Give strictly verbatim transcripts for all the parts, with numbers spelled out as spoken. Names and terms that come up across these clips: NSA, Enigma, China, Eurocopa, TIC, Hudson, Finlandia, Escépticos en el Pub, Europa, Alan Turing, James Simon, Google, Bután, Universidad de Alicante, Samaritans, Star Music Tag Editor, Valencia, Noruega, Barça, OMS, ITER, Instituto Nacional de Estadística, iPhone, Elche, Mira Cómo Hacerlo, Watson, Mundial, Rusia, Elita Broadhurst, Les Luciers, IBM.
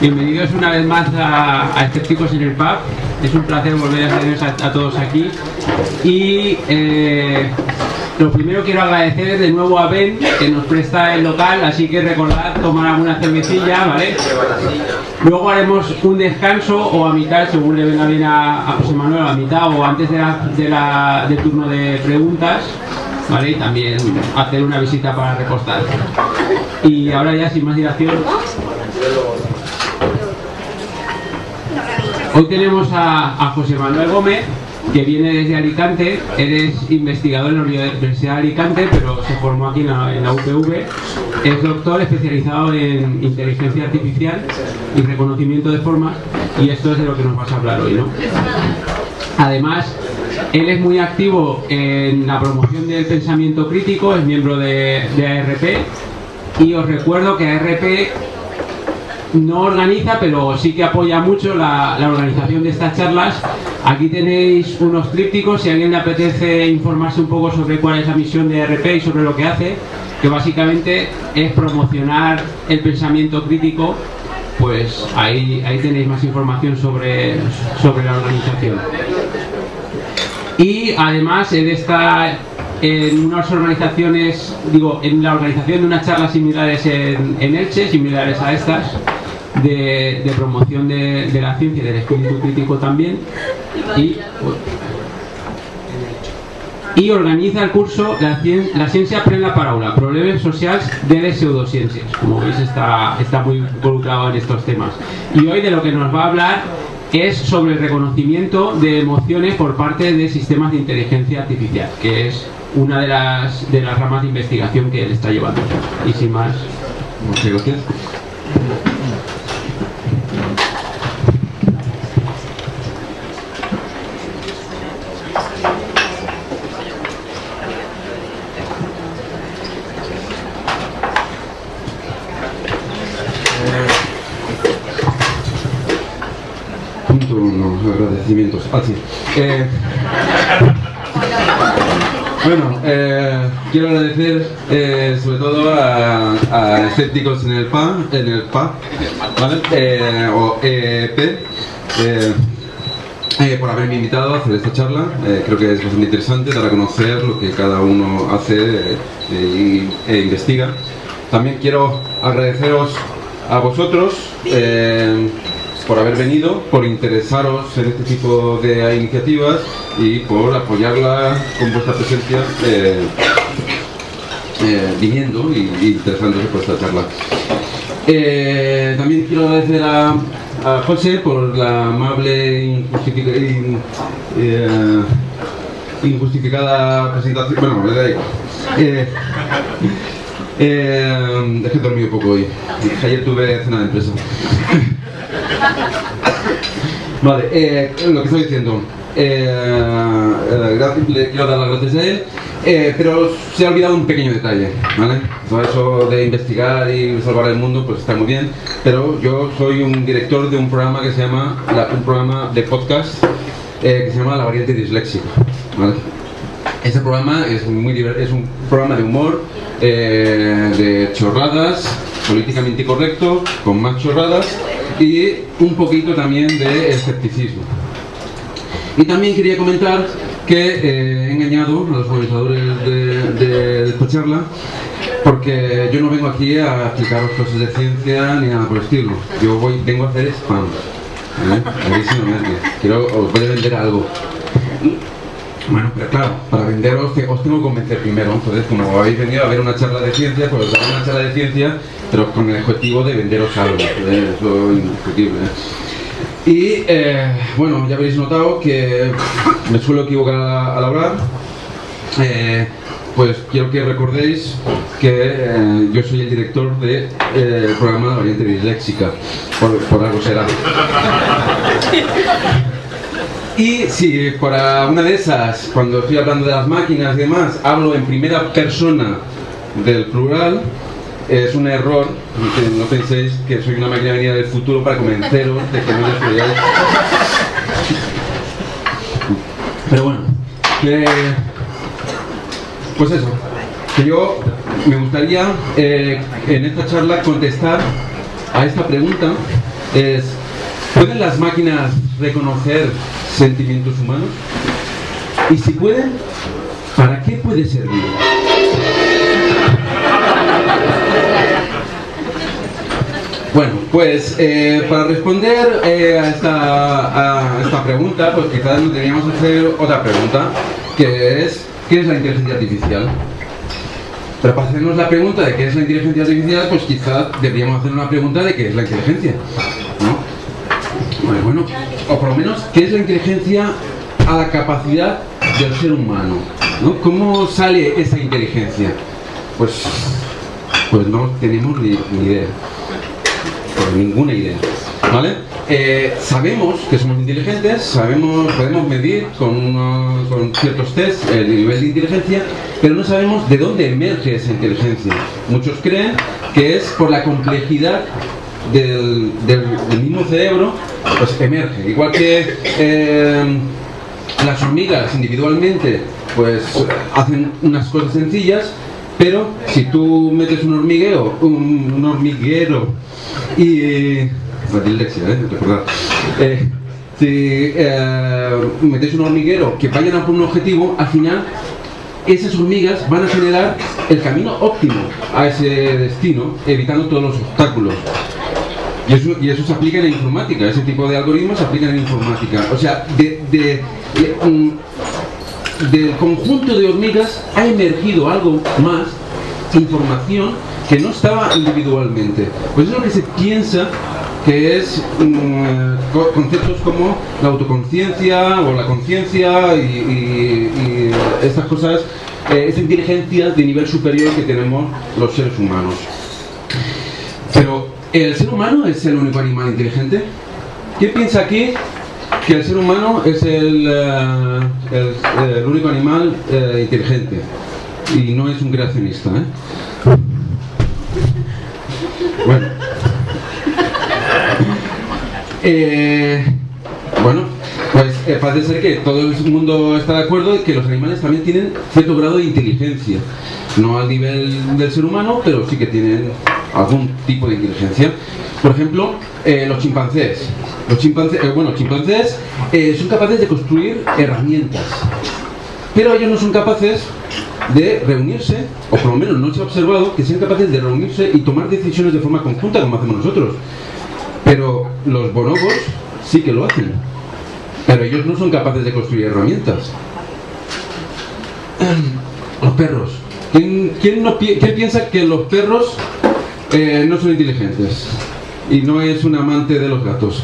Bienvenidos una vez más a, a Escépticos en el Pub. Es un placer volver a vernos a, a todos aquí. Y eh, lo primero quiero agradecer de nuevo a Ben, que nos presta el local, así que recordad tomar alguna cervecilla, ¿vale? Luego haremos un descanso o a mitad, según le venga bien a, a José Manuel, a mitad o antes de la, de la, del turno de preguntas, ¿vale? Y también hacer una visita para recostar. Y ahora ya, sin más dilación... Hoy tenemos a, a José Manuel Gómez, que viene desde Alicante. Él es investigador en la Universidad de Alicante, pero se formó aquí en la, en la U P V. Es doctor especializado en inteligencia artificial y reconocimiento de formas, y esto es de lo que nos vas a hablar hoy, ¿no? Además, él es muy activo en la promoción del pensamiento crítico, es miembro de, de A R P, y os recuerdo que A R P... no organiza, pero sí que apoya mucho la, la organización de estas charlas. Aquí tenéis unos trípticos, si a alguien le apetece informarse un poco sobre cuál es la misión de A R P y sobre lo que hace, que básicamente es promocionar el pensamiento crítico, pues ahí, ahí tenéis más información sobre, sobre la organización. Y además él está en unas organizaciones, digo, en la organización de unas charlas similares en, en Elche, similares a estas, De, de promoción de, de la ciencia y del espíritu crítico también, y, y organiza el curso La, cien, la ciencia pren la paraula, problemas sociales de las pseudociencias. Como veis, está, está muy involucrado en estos temas, y hoy de lo que nos va a hablar es sobre el reconocimiento de emociones por parte de sistemas de inteligencia artificial, que es una de las, de las ramas de investigación que él está llevando. Y sin más, muchas gracias. Agradecimientos. Ah, sí. eh, bueno, eh, quiero agradecer eh, sobre todo a, a Escépticos en el Pub, en el Pub, ¿vale? eh, o E P, eh, eh, por haberme invitado a hacer esta charla. Eh, creo que es bastante interesante dar a conocer lo que cada uno hace eh, e, e investiga. También quiero agradeceros a vosotros eh, por haber venido, por interesaros en este tipo de iniciativas y por apoyarla con vuestra presencia, eh, eh, viniendo y, y interesándose por esta charla. Eh, también quiero agradecer a, a José por la amable injustific- in, eh, injustificada presentación. Bueno, le da igual. Eh, eh, es que he dormido un poco hoy. Ayer tuve cena de empresa. Vale, eh, lo que estoy diciendo, eh, eh, le quiero dar las gracias a él, eh, pero se ha olvidado un pequeño detalle, ¿vale? Todo eso de investigar y salvar el mundo, pues está muy bien, pero yo soy un director de un programa que se llama, la, un programa de podcast eh, que se llama La variante disléxica, ¿vale? Este programa es, muy divertido, es un programa de humor, eh, de chorradas, políticamente correcto, con más chorradas y un poquito también de escepticismo. Y también quería comentar que eh, he engañado a los organizadores de, de, de esta charla, porque yo no vengo aquí a explicaros cosas de ciencia ni nada por el estilo. Yo voy, vengo a hacer spam, ¿vale? Quiero, os voy a vender algo. Bueno, pero claro, para venderos os tengo que convencer primero. Entonces, como habéis venido a ver una charla de ciencia, pues os daré una charla de ciencia, pero con el objetivo de venderos algo. ¿Eh? Eso es indiscutible. Y eh, bueno, ya habéis notado que me suelo equivocar al hablar. Eh, pues quiero que recordéis que eh, yo soy el director del eh, programa de Variante Disléxica. Por, por algo será. Y si para una de esas, cuando estoy hablando de las máquinas y demás, hablo en primera persona del plural, es un error, que no penséis que soy una máquina venida del futuro para convenceros de que no les creáis. Pero bueno, que, pues eso, que yo me gustaría eh, en esta charla contestar a esta pregunta es: ¿pueden las máquinas reconocer sentimientos humanos? Y si pueden, ¿para qué puede servir? Bueno, pues eh, para responder eh, a, esta, a esta pregunta, pues quizás nos deberíamos hacer otra pregunta, que es: ¿qué es la inteligencia artificial? Pero para hacernos la pregunta de qué es la inteligencia artificial, pues quizás deberíamos hacer una pregunta de qué es la inteligencia, ¿no? Bueno, bueno, o por lo menos, ¿qué es la inteligencia a la capacidad del ser humano, ¿no? ¿Cómo sale esa inteligencia? Pues, pues no tenemos ni, ni idea. Ninguna idea, ¿vale? Eh, sabemos que somos inteligentes, sabemos, podemos medir con, unos, con ciertos tests el nivel de inteligencia, pero no sabemos de dónde emerge esa inteligencia. Muchos creen que es por la complejidad del, del, del mismo cerebro, pues emerge. Igual que eh, las hormigas individualmente, pues hacen unas cosas sencillas, pero si tú metes un hormiguero, un, un hormiguero y eh, la dislexia, eh, recordad. Eh, si eh, metes un hormiguero que vayan a por un objetivo, al final esas hormigas van a generar el camino óptimo a ese destino, evitando todos los obstáculos. Y eso, y eso se aplica en la informática, ese tipo de algoritmos se aplican en la informática. O sea, de, de, de um, del conjunto de hormigas ha emergido algo más, información que no estaba individualmente. Pues es lo que se piensa que es um, conceptos como la autoconciencia o la conciencia y, y, y estas cosas, eh, esa inteligencia de nivel superior que tenemos los seres humanos. Pero ¿el ser humano es el único animal inteligente? ¿Quién piensa aquí que el ser humano es el, el, el único animal eh, inteligente y no es un creacionista, eh? Bueno, eh, bueno, pues eh, parece ser que todo el mundo está de acuerdo en que los animales también tienen cierto grado de inteligencia, no al nivel del ser humano, pero sí que tienen algún tipo de inteligencia. Por ejemplo, eh, los chimpancés. Los chimpancés, eh, bueno, los chimpancés eh, son capaces de construir herramientas, pero ellos no son capaces de reunirse, o por lo menos no se ha observado que sean capaces de reunirse y tomar decisiones de forma conjunta como hacemos nosotros. Pero los bonobos sí que lo hacen, pero ellos no son capaces de construir herramientas. Los perros. ¿Quién, quién, no, quién piensa que los perros eh, no son inteligentes? Y no es un amante de los gatos.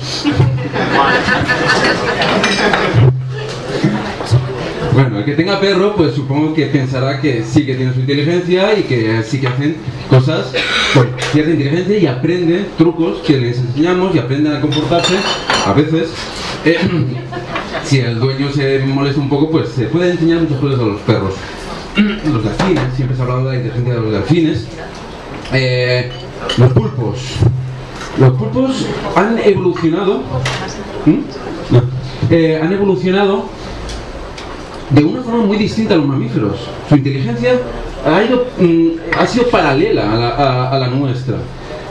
Bueno, el que tenga perro, pues supongo que pensará que sí que tiene su inteligencia y que sí que hacen cosas con cierta inteligencia y aprenden trucos que les enseñamos y aprenden a comportarse. A veces, eh, si el dueño se molesta un poco, pues se puede enseñar muchas cosas a los perros. Los delfines, siempre se ha hablado de la inteligencia de los delfines. Eh, los pulpos. Los pulpos han evolucionado ¿eh? No. eh, han evolucionado de una forma muy distinta a los mamíferos. Su inteligencia ha, ido, mm, ha sido paralela a la, a, a la nuestra,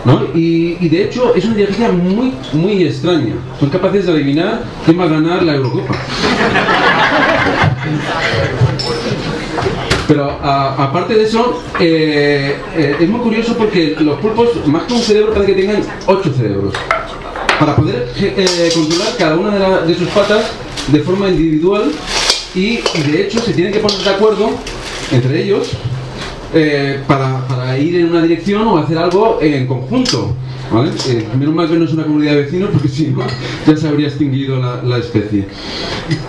¿no? Y, y de hecho es una inteligencia muy, muy extraña. Son capaces de adivinar quién va a ganar la Eurocopa. Pero aparte de eso, eh, eh, es muy curioso porque los pulpos, más que un cerebro, parece que tengan ocho cerebros. Para poder eh, controlar cada una de, la, de sus patas de forma individual y, de hecho, se tienen que poner de acuerdo entre ellos eh, para, para ir en una dirección o hacer algo en conjunto, ¿vale? Eh, menos mal que no es una comunidad de vecinos, porque si no, ya se habría extinguido la, la especie.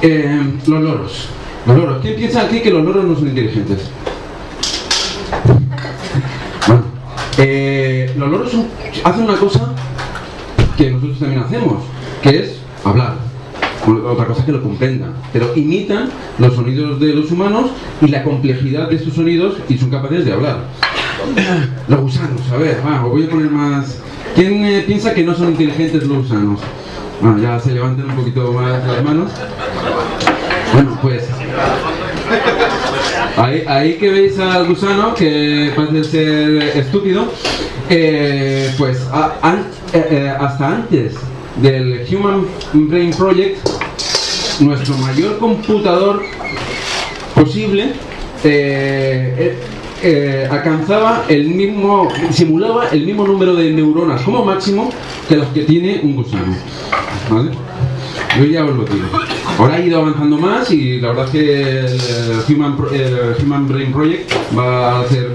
Eh, los loros. Los loros. ¿Quién piensa aquí que los loros no son inteligentes? Bueno, eh, los loros son, hacen una cosa que nosotros también hacemos, que es hablar. Otra cosa es que lo comprendan, pero imitan los sonidos de los humanos y la complejidad de estos sonidos y son capaces de hablar. Los gusanos, a ver, va, os voy a poner más. ¿Quién eh, piensa que no son inteligentes los gusanos? Bueno, ya se levantan un poquito más las manos. Bueno, pues ahí, ahí que veis al gusano, que parece ser estúpido, eh, pues ha, han eh, hasta antes del Human Brain Project, nuestro mayor computador posible eh, eh, alcanzaba el mismo, simulaba el mismo número de neuronas como máximo que los que tiene un gusano, ¿vale? Yo ya os lo digo. Ahora ha ido avanzando más y la verdad es que el Human, el Human Brain Project va a, hacer,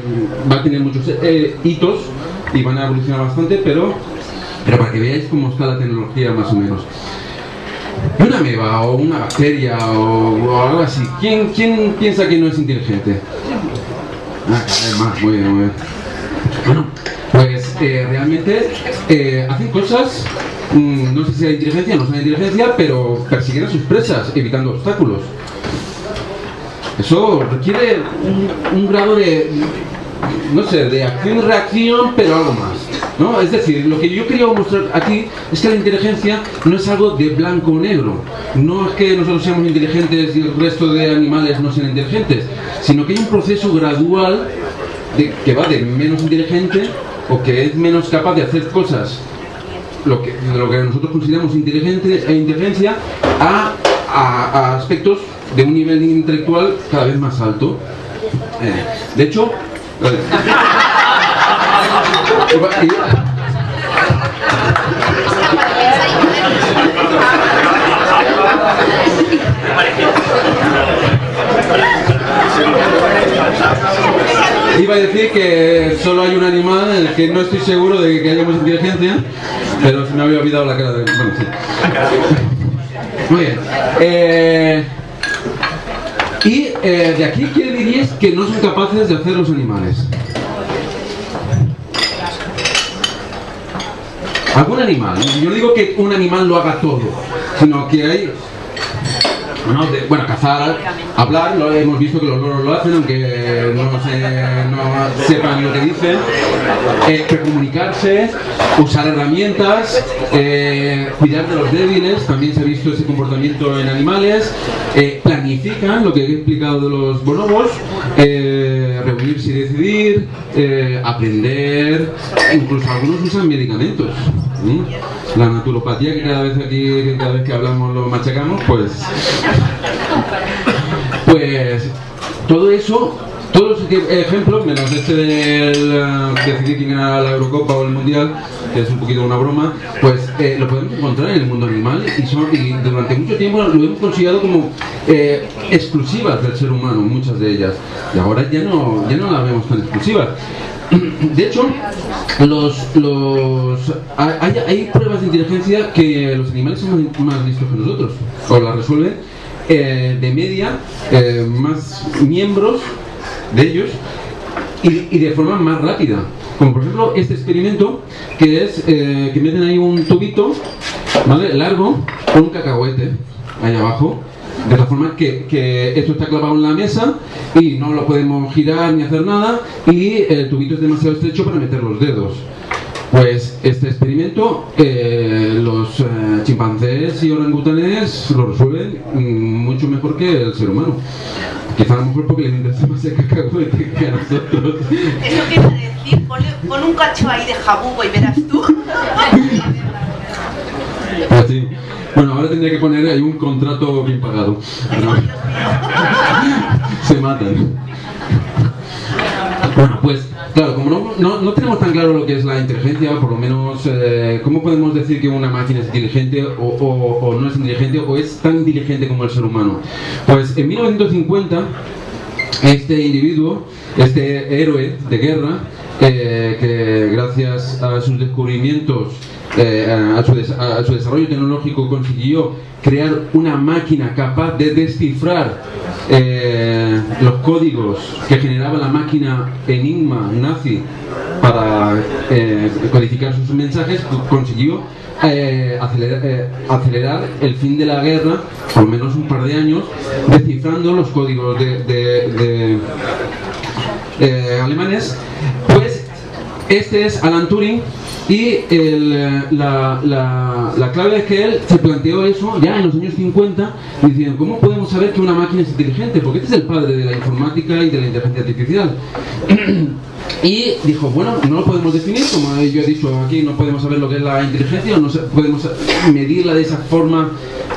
va a tener muchos eh, hitos y van a evolucionar bastante, pero, pero para que veáis cómo está la tecnología más o menos. Una ameba o una bacteria o, o algo así, ¿Quién, ¿quién piensa que no es inteligente? Ah, cada vez más, muy bien, muy bien. Bueno, pues eh, realmente eh, hacen cosas, mmm, no sé si hay inteligencia, no es una inteligencia, pero persiguen a sus presas, evitando obstáculos. Eso requiere un, un grado de, no sé, de acción-reacción, pero algo más, ¿no? Es decir, lo que yo quería mostrar aquí es que la inteligencia no es algo de blanco o negro. No es que nosotros seamos inteligentes y el resto de animales no sean inteligentes, sino que hay un proceso gradual de, que va de menos inteligente o que es menos capaz de hacer cosas, lo que, lo que nosotros consideramos inteligente e inteligencia, a, a, a aspectos de un nivel intelectual cada vez más alto. Eh, de hecho... Vale. Iba a decir que solo hay un animal en el que no estoy seguro de que hayamos inteligencia, pero se me había olvidado la cara de... Bueno, sí. Muy bien. Eh... Y eh, de aquí, ¿qué diríais que no son capaces de hacer los animales? ¿Algún animal? Yo no digo que un animal lo haga todo, sino que hay... Bueno, de, bueno, cazar, hablar, lo hemos visto que los loros lo hacen, aunque no, se, no sepan lo que dicen. Eh, comunicarse, usar herramientas, eh, cuidar de los débiles, también se ha visto ese comportamiento en animales. Eh, planifican, lo que he explicado de los bonobos, eh, reunirse y decidir, eh, aprender, incluso algunos usan medicamentos. ¿Sí? La naturopatía, que cada vez aquí, que cada vez que hablamos lo machacamos, pues pues todo eso, todos los ejemplos, menos este del decidir quién gana la Eurocopa o el Mundial, que es un poquito una broma, pues eh, lo podemos encontrar en el mundo animal y, son, y durante mucho tiempo lo hemos considerado como eh, exclusivas del ser humano, muchas de ellas, y ahora ya no, ya no las vemos tan exclusivas. De hecho, los, los hay, hay pruebas de inteligencia que los animales son más, más listos que nosotros, o las resuelven, eh, de media, eh, más miembros de ellos y, y de forma más rápida. Como por ejemplo este experimento, que es eh, que meten ahí un tubito, ¿vale?, largo, con un cacahuete ahí abajo. De la forma que, que esto está clavado en la mesa y no lo podemos girar ni hacer nada, y el tubito es demasiado estrecho para meter los dedos. Pues este experimento, eh, los eh, chimpancés y orangutanes lo resuelven mucho mejor que el ser humano. Quizá a lo mejor porque les interesa más el cacahuete que a nosotros. Eso quiere decir, ponle, pon un cacho ahí de jabugo y verás tú. Pues sí. Bueno, ahora tendría que poner ahí un contrato bien pagado. Pero... Se matan. Bueno, pues, claro, como no, no, no tenemos tan claro lo que es la inteligencia, por lo menos, eh, ¿cómo podemos decir que una máquina es inteligente o, o, o no es inteligente o es tan inteligente como el ser humano? Pues en mil novecientos cincuenta, este individuo, este héroe de guerra, eh, que gracias a sus descubrimientos, Eh, a, su des a su desarrollo tecnológico, consiguió crear una máquina capaz de descifrar eh, los códigos que generaba la máquina Enigma nazi para eh, codificar sus mensajes. Consiguió eh, acelerar, eh, acelerar el fin de la guerra por lo menos un par de años, descifrando los códigos de, de, de eh, alemanes. Pues este es Alan Turing, Y el, la, la, la clave es que él se planteó eso ya en los años cincuenta, diciendo, ¿cómo podemos saber que una máquina es inteligente? Porque este es el padre de la informática y de la inteligencia artificial. Y dijo, bueno, no lo podemos definir, como yo he dicho aquí, no podemos saber lo que es la inteligencia, no podemos medirla de esa forma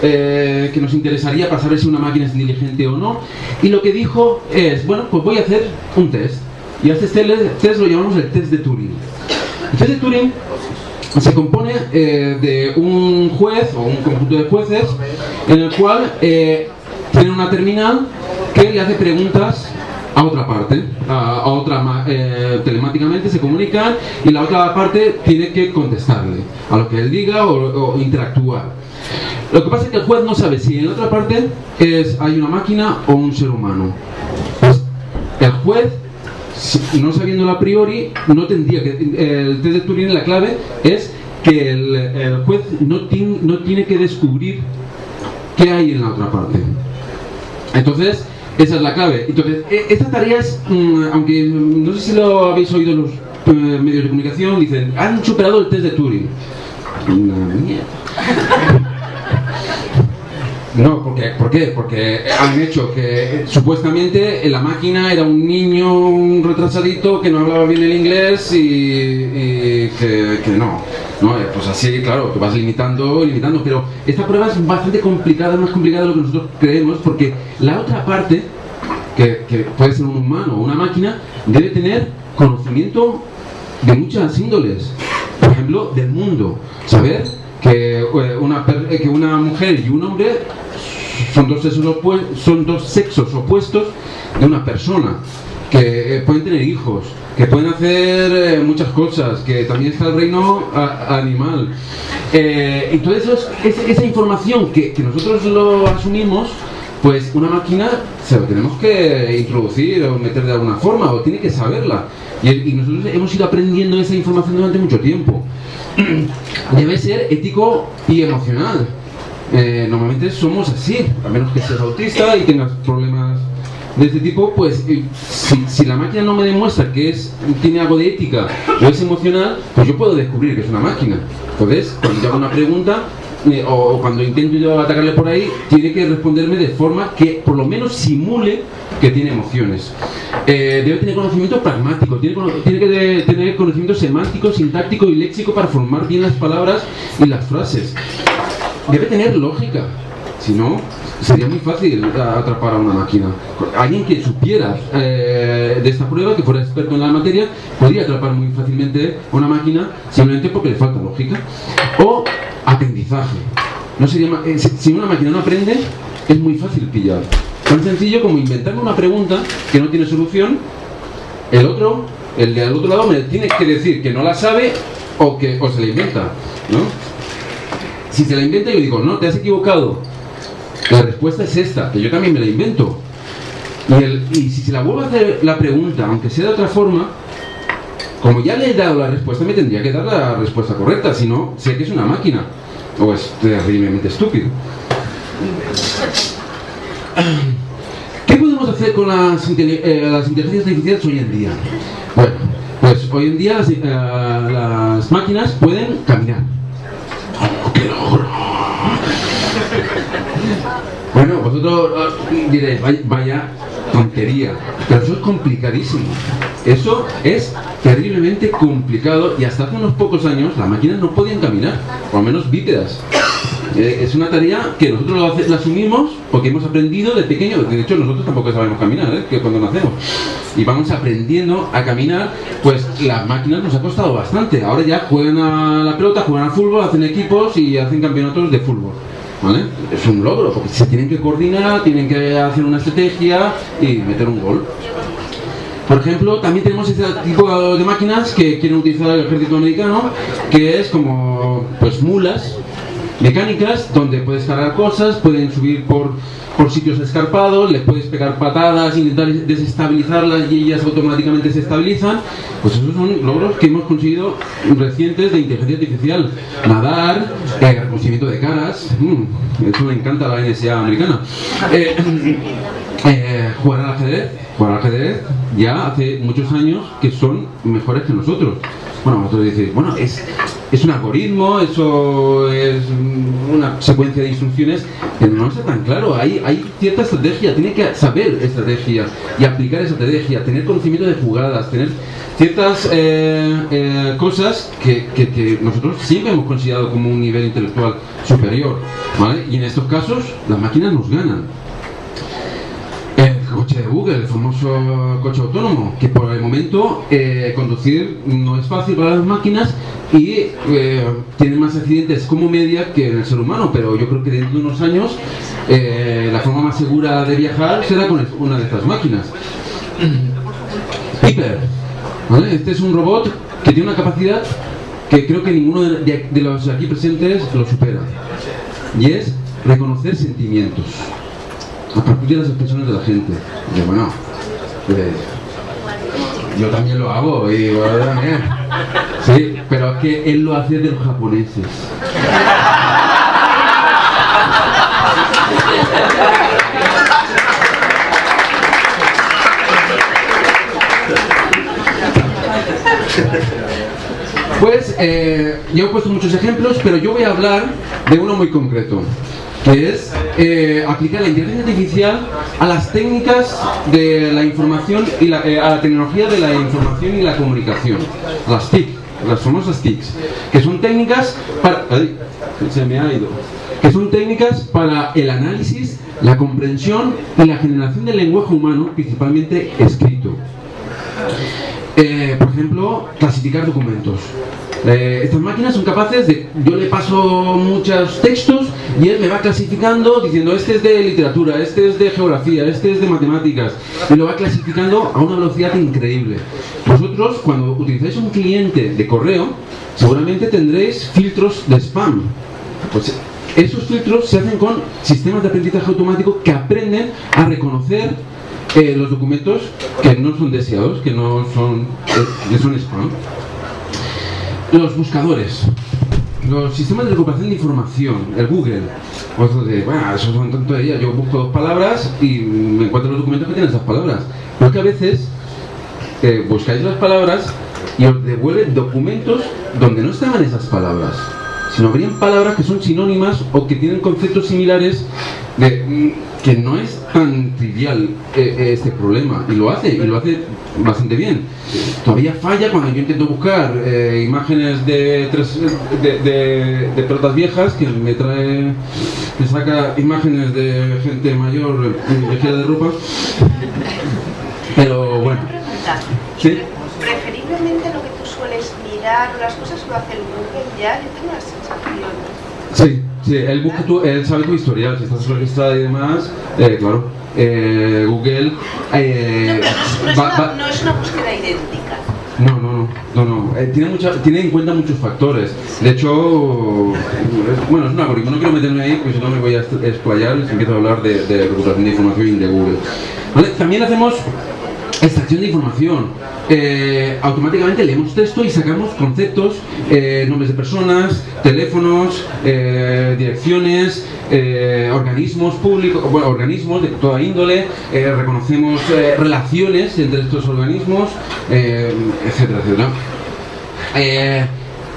eh, que nos interesaría para saber si una máquina es inteligente o no. Y lo que dijo es, bueno, pues voy a hacer un test. Y a este test lo llamamos el test de Turing. El test de Turing se compone eh, de un juez o un conjunto de jueces en el cual eh, tienen una terminal que le hace preguntas a otra parte, a, a otra eh, telemáticamente se comunican y la otra parte tiene que contestarle a lo que él diga o, o interactuar. Lo que pasa es que el juez no sabe si en la otra parte es, hay una máquina o un ser humano. Pues el juez, no sabiéndolo a priori, no tendría que... El test de Turing, la clave es que el, el juez no, ti, no tiene que descubrir qué hay en la otra parte. Entonces, esa es la clave. Entonces, esta tarea es, aunque no sé si lo habéis oído en los eh, medios de comunicación, dicen, han superado el test de Turing. Una mierda. No, porque, ¿por qué? Porque han hecho que supuestamente la máquina era un niño, un retrasadito que no hablaba bien el inglés y, y que, que no. no. Pues así, claro, que vas limitando, limitando. Pero esta prueba es bastante complicada, más complicada de lo que nosotros creemos, porque la otra parte, que, que puede ser un humano o una máquina, debe tener conocimiento de muchas índoles. Por ejemplo, del mundo. Saber... Que una, que una mujer y un hombre son dos sexos opuestos, son dos sexos opuestos de una persona, que pueden tener hijos, que pueden hacer muchas cosas, que también está el reino animal. Eh, entonces es, esa información que, que nosotros lo asumimos, pues una máquina se lo tenemos que introducir o meter de alguna forma, o tiene que saberla. Y, y nosotros hemos ido aprendiendo esa información durante mucho tiempo. Debe ser ético y emocional. Eh, normalmente somos así, a menos que seas autista y tengas problemas de este tipo, pues si, si la máquina no me demuestra que es, tiene algo de ética o es emocional, pues yo puedo descubrir que es una máquina. Entonces, cuando yo hago una pregunta eh, o cuando intento yo atacarle por ahí, tiene que responderme de forma que por lo menos simule que tiene emociones. Eh, debe tener conocimiento pragmático, tiene, tiene que de, tener conocimiento semántico, sintáctico y léxico para formar bien las palabras y las frases. Debe tener lógica, si no, sería muy fácil atrapar a una máquina. Alguien que supiera eh, de esta prueba, que fuera experto en la materia, podría atrapar muy fácilmente a una máquina simplemente porque le falta lógica. O aprendizaje. No sería, eh, si una máquina no aprende, es muy fácil pillar. Tan sencillo como inventarme una pregunta que no tiene solución, el otro, el de al otro lado, me tiene que decir que no la sabe o que o se la inventa, ¿no? Si se la inventa, yo digo, no, te has equivocado. La respuesta es esta, que yo también me la invento. Y, el, y si se la vuelvo a hacer la pregunta, aunque sea de otra forma, como ya le he dado la respuesta, me tendría que dar la respuesta correcta, si no, sé que es una máquina. O es terriblemente estúpido. ¿Qué podemos hacer con las, eh, las inteligencias artificiales hoy en día? Bueno, pues hoy en día las, eh, las máquinas pueden caminar. ¡Oh, qué logro! Bueno, vosotros eh, diréis, vaya, vaya tontería, pero eso es complicadísimo. Eso es terriblemente complicado y hasta hace unos pocos años las máquinas no podían caminar, o al menos bípedas. Es una tarea que nosotros la asumimos porque hemos aprendido de pequeño. De hecho, nosotros tampoco sabemos caminar, ¿eh? Que cuando nacemos y vamos aprendiendo a caminar, pues las máquinas nos ha costado bastante. Ahora ya juegan a la pelota, juegan al fútbol, hacen equipos y hacen campeonatos de fútbol, ¿vale? Es un logro porque se tienen que coordinar, tienen que hacer una estrategia y meter un gol. Por ejemplo, también tenemos este tipo de máquinas que quieren utilizar el ejército americano, que es como pues mulas mecánicas, donde puedes cargar cosas, pueden subir por, por sitios escarpados, les puedes pegar patadas, intentar desestabilizarlas y ellas automáticamente se estabilizan. Pues esos son logros que hemos conseguido recientes de inteligencia artificial. Nadar, eh, reconocimiento de caras, mm, eso me encanta la N S A americana. Eh, eh, jugar al ajedrez, jugar al ajedrez ya hace muchos años que son mejores que nosotros. Bueno, vosotros decís, bueno, es, es un algoritmo, eso es una secuencia de instrucciones, pero no está tan claro, hay, hay cierta estrategia, tiene que saber estrategias y aplicar estrategia, tener conocimiento de jugadas, tener ciertas eh, eh, cosas que, que, que nosotros siempre hemos considerado como un nivel intelectual superior, ¿vale? Y en estos casos las máquinas nos ganan. Coche de Google, el famoso coche autónomo, que por el momento eh, conducir no es fácil para las máquinas y eh, tienen más accidentes como media que en el ser humano, pero yo creo que dentro de unos años eh, la forma más segura de viajar será con una de estas máquinas. ITER, ¿vale? Este es un robot que tiene una capacidad que creo que ninguno de, de los aquí presentes lo supera, y es reconocer sentimientos a partir de las expresiones de la gente. Y yo, bueno, eh, yo también lo hago, y bueno, también. Sí, pero es que él lo hace de los japoneses. Pues, eh, yo he puesto muchos ejemplos, pero yo voy a hablar de uno muy concreto, que es eh, aplicar la inteligencia artificial a las técnicas de la información y la, eh, a la tecnología de la información y la comunicación, las T I C, las famosas T I Cs, que son técnicas para, ay, se me ha ido, que son técnicas para el análisis, la comprensión y la generación del lenguaje humano, principalmente escrito. Eh, por ejemplo, clasificar documentos. Eh, estas máquinas son capaces de, yo le paso muchos textos y él me va clasificando diciendo este es de literatura, este es de geografía, este es de matemáticas, y lo va clasificando a una velocidad increíble. Vosotros, cuando utilizáis un cliente de correo, seguramente tendréis filtros de spam. Pues esos filtros se hacen con sistemas de aprendizaje automático que aprenden a reconocer eh, los documentos que no son deseados, que no son, que son spam. Los buscadores, los sistemas de recuperación de información, el Google. Vosotros decís, bueno, eso son tonterías, yo busco dos palabras y me encuentro los documentos que tienen esas palabras. Pero es que a veces eh, buscáis las palabras y os devuelven documentos donde no estaban esas palabras, sino habrían palabras que son sinónimas o que tienen conceptos similares, de, que no es tan trivial eh, este problema, y lo hace, y lo hace bastante bien. Todavía falla cuando yo intento buscar eh, imágenes de, tres, de, de, de pelotas viejas, que me trae, me saca imágenes de gente mayor vestida de ropa, pero bueno. ¿Sí? Preferiblemente lo que tú sueles mirar o las cosas lo hace el Google ya, yo tengo la sensación. Sí. Sí, él, busca tu, él sabe tu historial, si estás registrada y demás, eh, claro, eh, Google... Eh, no, no, va, es una, va, no es una búsqueda idéntica. No, no, no, no, eh, tiene, mucha, tiene en cuenta muchos factores. De hecho, bueno, es un algoritmo, no quiero meterme ahí porque si no me voy a explayar y empiezo a hablar de, de recuperación de información de Google. ¿Vale? También hacemos extracción de información. Eh, automáticamente leemos texto y sacamos conceptos, eh, nombres de personas, teléfonos, eh, direcciones, eh, organismos públicos, bueno, organismos de toda índole, eh, reconocemos eh, relaciones entre estos organismos, eh, etcétera, etcétera. Eh,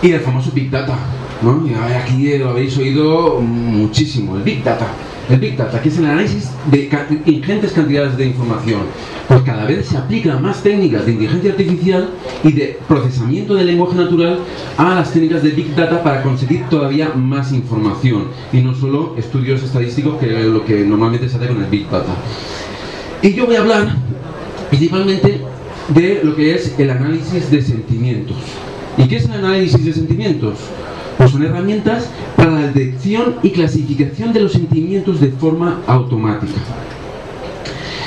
y el famoso Big Data, ¿no? Y aquí lo habéis oído muchísimo, el Big Data. El Big Data, que es el análisis de ingentes cantidades de información. Pues cada vez se aplican más técnicas de inteligencia artificial y de procesamiento del lenguaje natural a las técnicas de Big Data para conseguir todavía más información y no solo estudios estadísticos, que es lo que normalmente se hace con el Big Data. Y yo voy a hablar principalmente de lo que es el análisis de sentimientos. ¿Y qué es el análisis de sentimientos? Pues son herramientas para la detección y clasificación de los sentimientos de forma automática.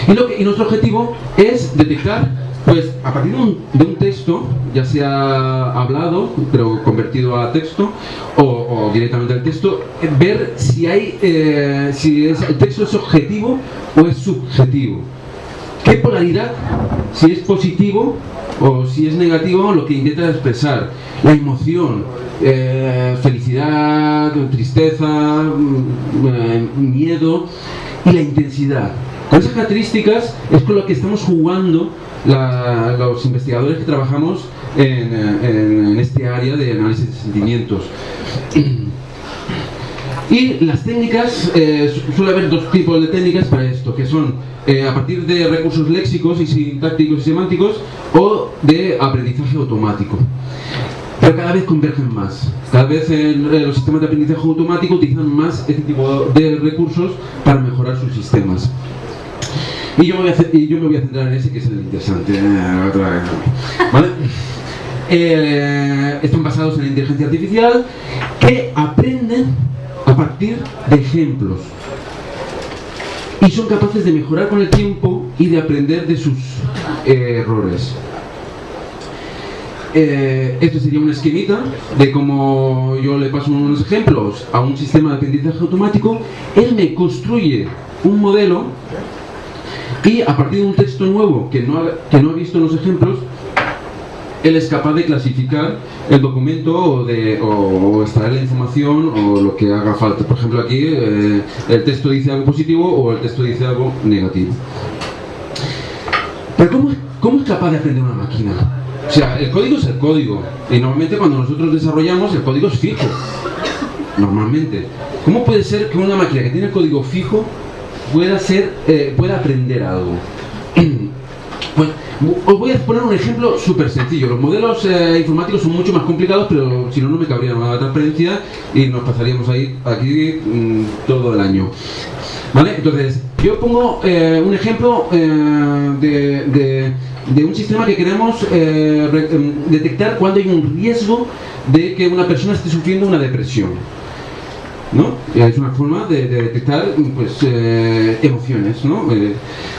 Y, lo que, y nuestro objetivo es detectar, pues a partir de un, de un texto, ya sea hablado, pero convertido a texto, o, o directamente al texto, ver si, hay, eh, si es, el texto es objetivo o es subjetivo. ¿Qué polaridad, si es positivo o si es negativo, lo que intenta expresar la emoción, eh, felicidad, tristeza, eh, miedo y la intensidad. Con esas características es con lo que estamos jugando la, los investigadores que trabajamos en, en, en este área de análisis de sentimientos. Y las técnicas, eh, suele haber dos tipos de técnicas para esto, que son eh, a partir de recursos léxicos y sintácticos y semánticos o de aprendizaje automático. Pero cada vez convergen más, cada vez eh, los sistemas de aprendizaje automático utilizan más este tipo de recursos para mejorar sus sistemas. Y yo me voy a, y yo me voy a centrar en ese que es el interesante, eh, otra vez, ¿vale? Eh, están basados en la inteligencia artificial que aprenden a partir de ejemplos y son capaces de mejorar con el tiempo y de aprender de sus eh, errores. Eh, esto sería una esquemita de cómo yo le paso unos ejemplos a un sistema de aprendizaje automático. Él me construye un modelo y a partir de un texto nuevo que no ha, que no ha visto los ejemplos, él es capaz de clasificar el documento o, de, o, o extraer la información o lo que haga falta. Por ejemplo, aquí eh, el texto dice algo positivo o el texto dice algo negativo. Pero ¿cómo, cómo es capaz de aprender una máquina? O sea, el código es el código. Y normalmente cuando nosotros desarrollamos, el código es fijo. Normalmente. ¿Cómo puede ser que una máquina que tiene el código fijo pueda, ser, eh, pueda aprender algo? Bueno, os voy a poner un ejemplo súper sencillo. Los modelos eh, informáticos son mucho más complicados, pero si no, no me cabría la transparencia y nos pasaríamos ahí aquí mmm, todo el año. ¿Vale? Entonces, yo pongo eh, un ejemplo eh, de, de, de un sistema que queremos eh, re, detectar cuando hay un riesgo de que una persona esté sufriendo una depresión, ¿no? Es una forma de, de detectar pues, eh, emociones, ¿no? Eh,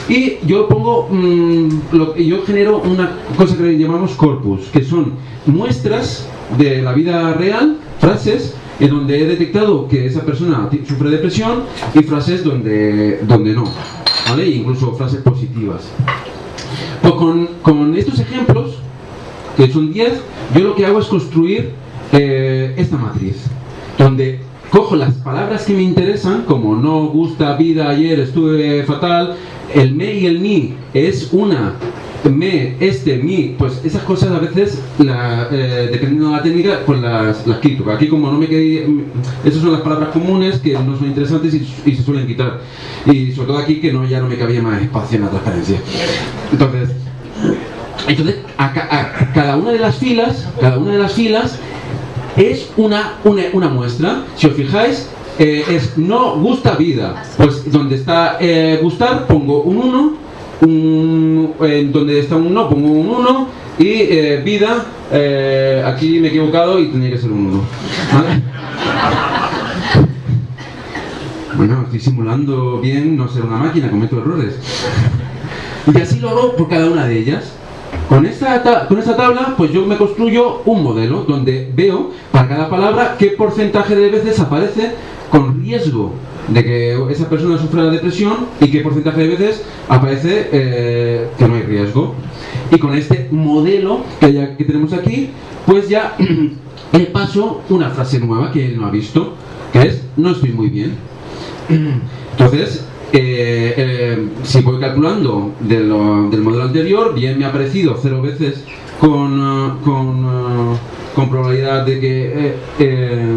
y yo pongo mmm, lo, yo genero una cosa que llamamos corpus, que son muestras de la vida real, frases en donde he detectado que esa persona sufre depresión y frases donde, donde no, ¿vale? Incluso frases positivas. Pues con, con estos ejemplos, que son diez, yo lo que hago es construir eh, esta matriz, donde cojo las palabras que me interesan, como no, gusta, vida, ayer, estuve fatal. El me y el mi es una, me, este, mi. Pues esas cosas a veces, la, eh, dependiendo de la técnica, pues las, las quito. Aquí como no me quedé, esas son las palabras comunes que no son interesantes y, y se suelen quitar. Y sobre todo aquí que no, ya no me cabía más espacio en la transparencia. Entonces, entonces a, ca, a cada una de las filas, cada una de las filas, es una, una, una muestra. Si os fijáis, eh, es no gusta vida. Pues donde está eh, gustar pongo un uno, un, eh, donde está un no pongo un uno y eh, vida, eh, aquí me he equivocado y tenía que ser un uno. ¿Vale? Bueno, estoy simulando bien no ser una máquina, cometo errores. Y así lo hago por cada una de ellas. Con esta, con esta tabla, pues yo me construyo un modelo donde veo para cada palabra qué porcentaje de veces aparece con riesgo de que esa persona sufra la depresión y qué porcentaje de veces aparece eh, que no hay riesgo. Y con este modelo que, ya, que tenemos aquí, pues ya le paso una frase nueva que él no ha visto, que es no estoy muy bien. Entonces, Eh, eh, si voy calculando de lo, del modelo anterior, bien me ha aparecido cero veces con, uh, con, uh, con probabilidad de que, eh, eh,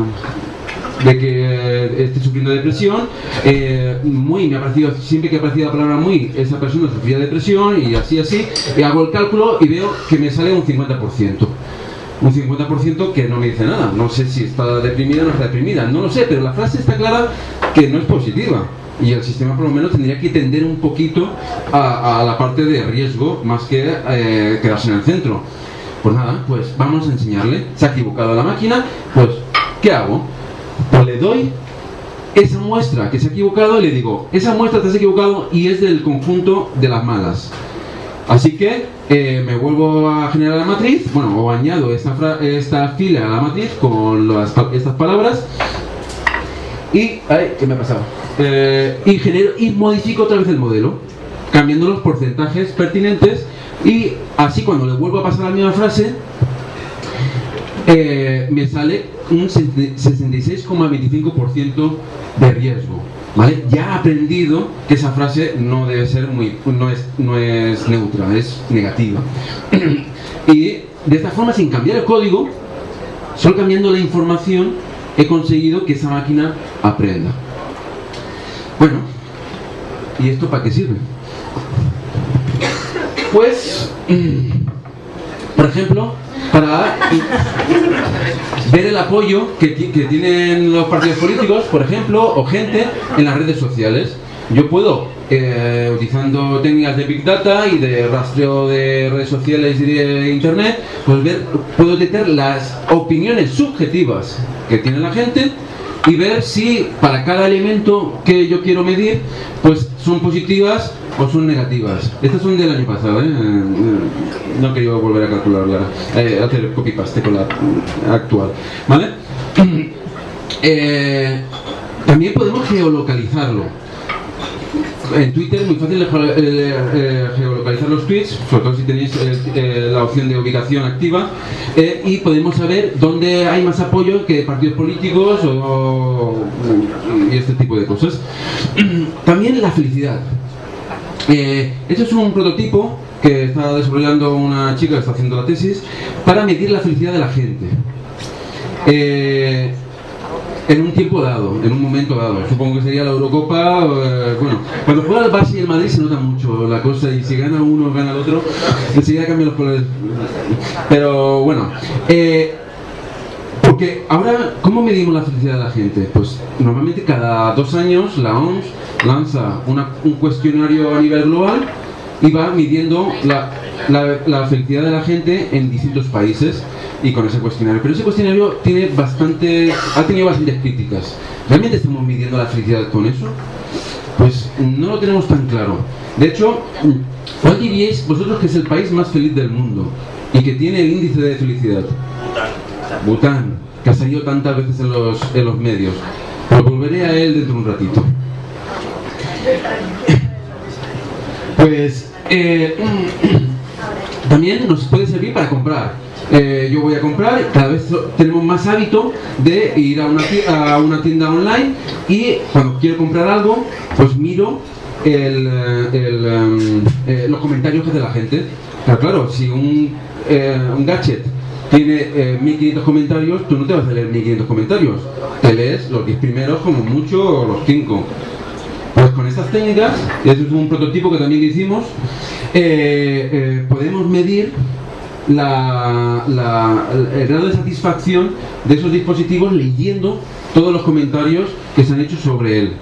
de que esté sufriendo depresión. Eh, muy me ha aparecido, siempre que ha aparecido la palabra muy, esa persona sufría depresión y así, así. Y hago el cálculo y veo que me sale un cincuenta por ciento. Un cincuenta por ciento que no me dice nada. No sé si está deprimida o no está deprimida. No lo sé, pero la frase está clara que no es positiva. Y el sistema por lo menos tendría que tender un poquito a, a la parte de riesgo más que eh, quedarse en el centro. Pues nada, pues vamos a enseñarle. Se ha equivocado la máquina, pues ¿qué hago? Pues le doy esa muestra que se ha equivocado y le digo, esa muestra te has equivocado y es del conjunto de las malas. Así que eh, me vuelvo a generar la matriz, bueno, o añado esta, esta fila a la matriz con las, estas palabras. Y, ay, ¿qué me ha pasado? Eh, y, genero, y modifico otra vez el modelo, cambiando los porcentajes pertinentes Y así, cuando le vuelvo a pasar la misma frase, eh, me sale un sesenta y seis coma veinticinco por ciento de riesgo, ¿vale? Ya he aprendido que esa frase no debe ser muy, no es, no es neutra, es negativa. Y de esta forma, sin cambiar el código, solo cambiando la información, he conseguido que esa máquina aprenda. Bueno, ¿y esto para qué sirve? Pues, por ejemplo, para ver el apoyo que, que tienen los partidos políticos, por ejemplo, o gente en las redes sociales. Yo puedo, eh, utilizando técnicas de Big Data y de rastreo de redes sociales y de Internet, pues ver, puedo detectar las opiniones subjetivas que tiene la gente y ver si para cada elemento que yo quiero medir, pues son positivas o son negativas. Estas son del año pasado, ¿eh? No quería volver a calcularla, eh, hacer copy paste con la actual, ¿vale? Eh, también podemos geolocalizarlo. En Twitter es muy fácil de, eh, eh, geolocalizar los tweets, sobre todo si tenéis eh, eh, la opción de ubicación activa, eh, y podemos saber dónde hay más apoyo que partidos políticos o, o, y este tipo de cosas. También la felicidad. Eh, este es un prototipo que está desarrollando una chica que está haciendo la tesis para medir la felicidad de la gente. Eh, En un tiempo dado, en un momento dado. Supongo que sería la Eurocopa. Eh, bueno, cuando juega el Barça y el Madrid se nota mucho la cosa, y si gana uno, gana el otro, enseguida cambian los colores. Pero bueno, eh, porque ahora, ¿cómo medimos la felicidad de la gente? Pues normalmente cada dos años la O M S lanza una, un cuestionario a nivel global y va midiendo la, la, la felicidad de la gente en distintos países y con ese cuestionario. Pero ese cuestionario tiene bastante, ha tenido bastantes críticas. ¿Realmente estamos midiendo la felicidad con eso? Pues no lo tenemos tan claro. De hecho, ¿cuál diríais vosotros que es el país más feliz del mundo y que tiene el índice de felicidad? Bután. Bután, que ha salido tantas veces en los, en los medios. Pero volveré a él dentro de un ratito. Pues eh, también nos puede servir para comprar. Eh, yo voy a comprar, cada vez tenemos más hábito de ir a una, tienda, a una tienda online, y cuando quiero comprar algo, pues miro el, el, um, eh, los comentarios que hace la gente. Pero claro, si un, eh, un gadget tiene eh, mil quinientos comentarios, tú no te vas a leer mil quinientos comentarios, te lees los diez primeros como mucho, o los cinco. Pues con estas técnicas, y este es un prototipo que también hicimos, eh, eh, podemos medir La, la, el grado de satisfacción de esos dispositivos leyendo todos los comentarios que se han hecho sobre él,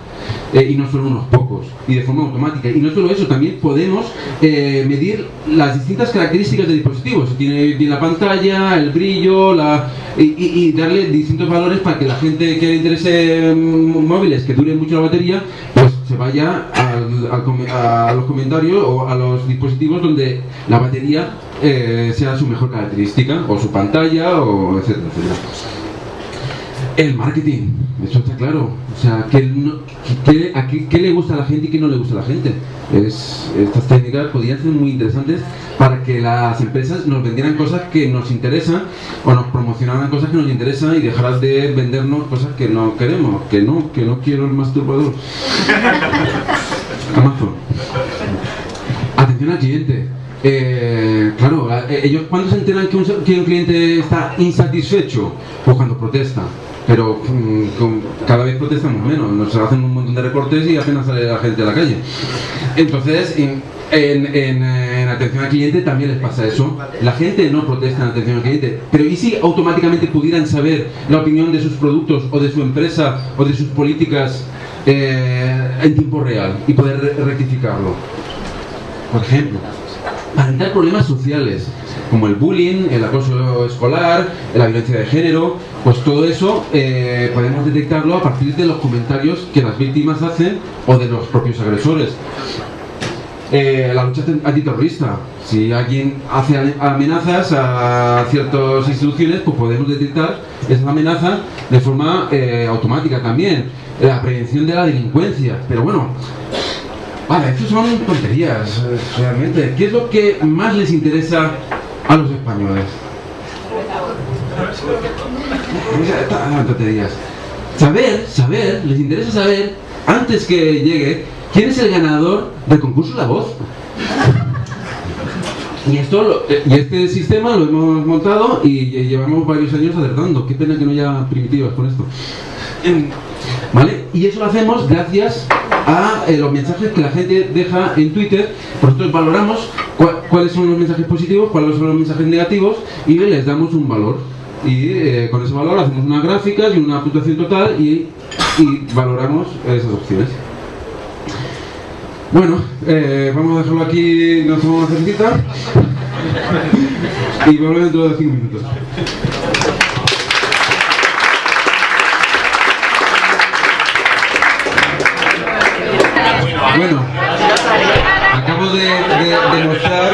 eh, y no solo unos pocos, y de forma automática. Y no solo eso, también podemos eh, medir las distintas características del dispositivo, si tiene, tiene la pantalla, el brillo, la, y, y, y darle distintos valores para que la gente que le interese móviles que dure mucho la batería, pues se vaya al, al, a los comentarios o a los dispositivos donde la batería Eh, sea su mejor característica, o su pantalla, o etcétera, etcétera. El marketing, eso está claro. O sea, ¿qué, no, qué, a qué, qué le gusta a la gente y qué no le gusta a la gente? Es, estas técnicas podrían ser muy interesantes para que las empresas nos vendieran cosas que nos interesan, o nos promocionaran cosas que nos interesan, y dejaran de vendernos cosas que no queremos. Que no, que no quiero el masturbador. Amazon. Atención al cliente. Eh, claro, ellos cuando se enteran que un, que un cliente está insatisfecho, pues cuando protesta, pero con, con, cada vez protestamos menos, nos hacen un montón de recortes y apenas sale la gente a la calle. Entonces, en, en, en, en atención al cliente también les pasa eso. La gente no protesta en atención al cliente, pero ¿y si automáticamente pudieran saber la opinión de sus productos o de su empresa o de sus políticas eh, en tiempo real y poder re rectificarlo? Por ejemplo, para evitar problemas sociales como el bullying, el acoso escolar, la violencia de género, pues todo eso eh, podemos detectarlo a partir de los comentarios que las víctimas hacen o de los propios agresores. Eh, la lucha antiterrorista, si alguien hace amenazas a ciertas instituciones, pues podemos detectar esa amenaza de forma eh, automática. También la prevención de la delincuencia, pero bueno, Vale, estas son tonterías, realmente. ¿Qué es lo que más les interesa a los españoles? Tonterías. Saber, saber, les interesa saber, antes que llegue, quién es el ganador del concurso La Voz. Y, esto lo, y este sistema lo hemos montado y llevamos varios años acertando. Qué pena que no haya primitivas con esto. ¿Vale? Y eso lo hacemos gracias a eh, los mensajes que la gente deja en Twitter. Nosotros valoramos cua, cuáles son los mensajes positivos, cuáles son los mensajes negativos y les damos un valor. Y eh, con ese valor hacemos unas gráficas y una puntuación total y, y valoramos esas opciones. Bueno, eh, vamos a dejarlo aquí, nos vamos a hacer cita y volvemos dentro de cinco minutos. Bueno, acabo de, de, de mostrar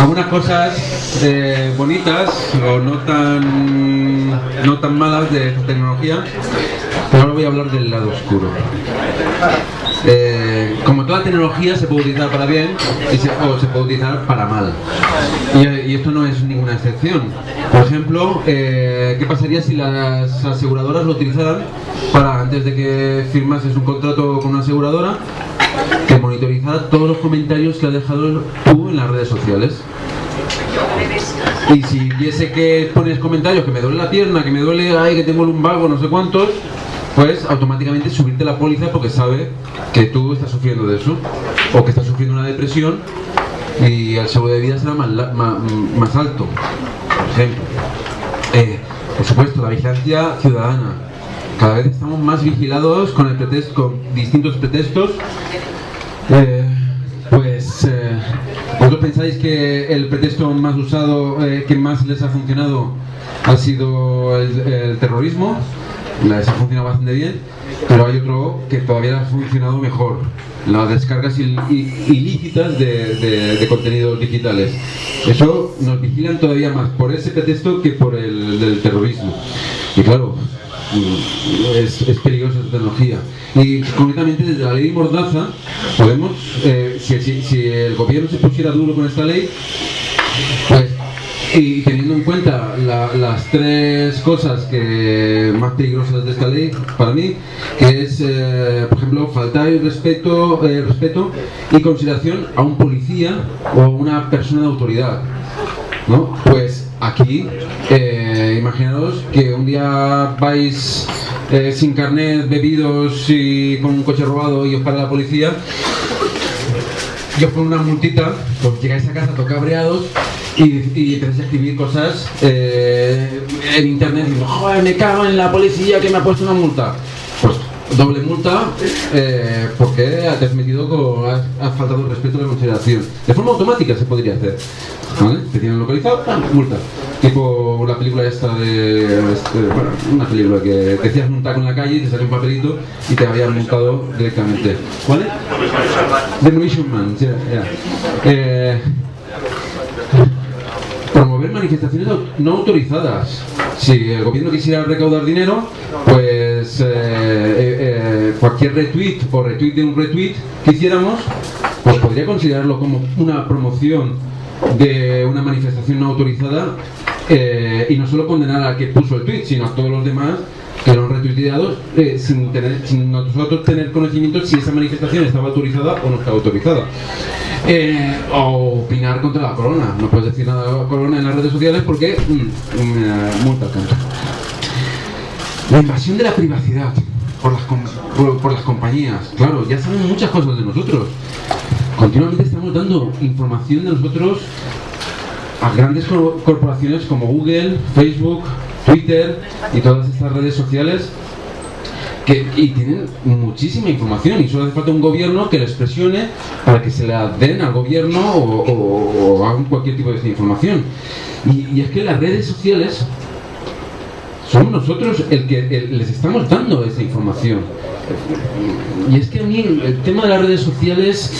algunas cosas eh, bonitas o no tan, no tan malas de esta tecnología, pero ahora voy a hablar del lado oscuro. Eh, como toda tecnología se puede utilizar para bien y se, o se puede utilizar para mal. Y, y esto no es ninguna excepción. Por ejemplo, eh, ¿qué pasaría si las aseguradoras lo utilizaran para, antes de que firmases un contrato con una aseguradora, que monitorizara todos los comentarios que ha dejado tú en las redes sociales? Y si viese que pones comentarios que me duele la pierna, que me duele, ay, que tengo lumbago, no sé cuántos, pues automáticamente subirte la póliza porque sabe que tú estás sufriendo de eso o que estás sufriendo una depresión y el seguro de vida será más, más, más alto, por ejemplo. Eh, por supuesto, la vigilancia ciudadana. Cada vez estamos más vigilados con, el pretexto, con distintos pretextos. Eh, pues eh, ¿vosotros pensáis que el pretexto más usado, eh, que más les ha funcionado, ha sido el, el terrorismo? Les ha funcionado bastante bien, pero hay otro que todavía ha funcionado mejor: las descargas il ilícitas de, de, de contenidos digitales. Eso nos vigilan todavía más por ese pretexto que por el del terrorismo. Y claro, es, es peligrosa esta tecnología. Y concretamente desde la ley Mordaza podemos, eh, si, si, si el gobierno se pusiera duro con esta ley, pues, y teniendo en cuenta la, las tres cosas que más peligrosas de esta ley para mí, que es, eh, por ejemplo, faltar el respeto, eh, respeto y consideración a un policía o a una persona de autoridad, ¿no? Pues aquí, eh, imaginaos que un día vais eh, sin carnet, bebidos y con un coche robado y os para la policía, y os ponen una multita, pues llegáis a casa tocabreados y, y empezáis a escribir cosas eh, en internet y digo, joder, me cago en la policía que me ha puesto una multa. Pues doble multa eh, porque te has metido con, has, has faltado el respeto a la consideración. De forma automática se podría hacer, ¿vale? Te tienen localizado, ¡pam!, multa. Tipo la película esta de, este, bueno, una película que te hacías multar con la calle y te salió un papelito y te habían multado directamente. ¿Cuál es? Demolition Man, yeah, yeah. Eh, Promover manifestaciones no autorizadas. Si el gobierno quisiera recaudar dinero, pues eh, eh, cualquier retweet o retweet de un retweet que hiciéramos, pues podría considerarlo como una promoción de una manifestación no autorizada, eh, y no solo condenar al que puso el tweet, sino a todos los demás que lo han retuiteado eh, sin, tener, sin nosotros tener conocimiento si esa manifestación estaba autorizada o no estaba autorizada. Eh, o opinar contra la corona. No puedes decir nada de la corona en las redes sociales porque mm, mm, multa al canto. La invasión de la privacidad por las, com por, por las compañías. Claro, ya saben muchas cosas de nosotros. Continuamente estamos dando información de nosotros a grandes co corporaciones como Google, Facebook, Twitter y todas estas redes sociales que y tienen muchísima información y solo hace falta un gobierno que les presione para que se la den al gobierno o, o, o a cualquier tipo de información. Y, y es que las redes sociales somos nosotros el que el, les estamos dando esa información. Y es que a mí el tema de las redes sociales,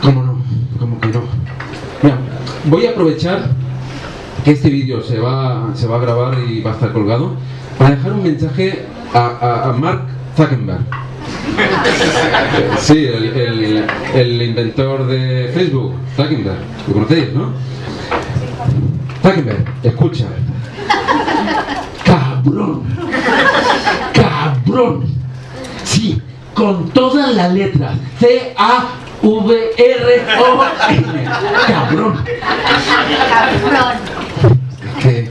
como no, como que no. Mira, voy a aprovechar que este vídeo se va, se va a grabar y va a estar colgado para dejar un mensaje a, a, a Mark Zuckerberg. Sí, el, el, el inventor de Facebook, Zuckerberg. Lo conocéis, ¿no? Zuckerberg, escucha. Cabrón. Cabrón. Sí, con todas las letras. C A V R O N. Cabrón. Cabrón. Que,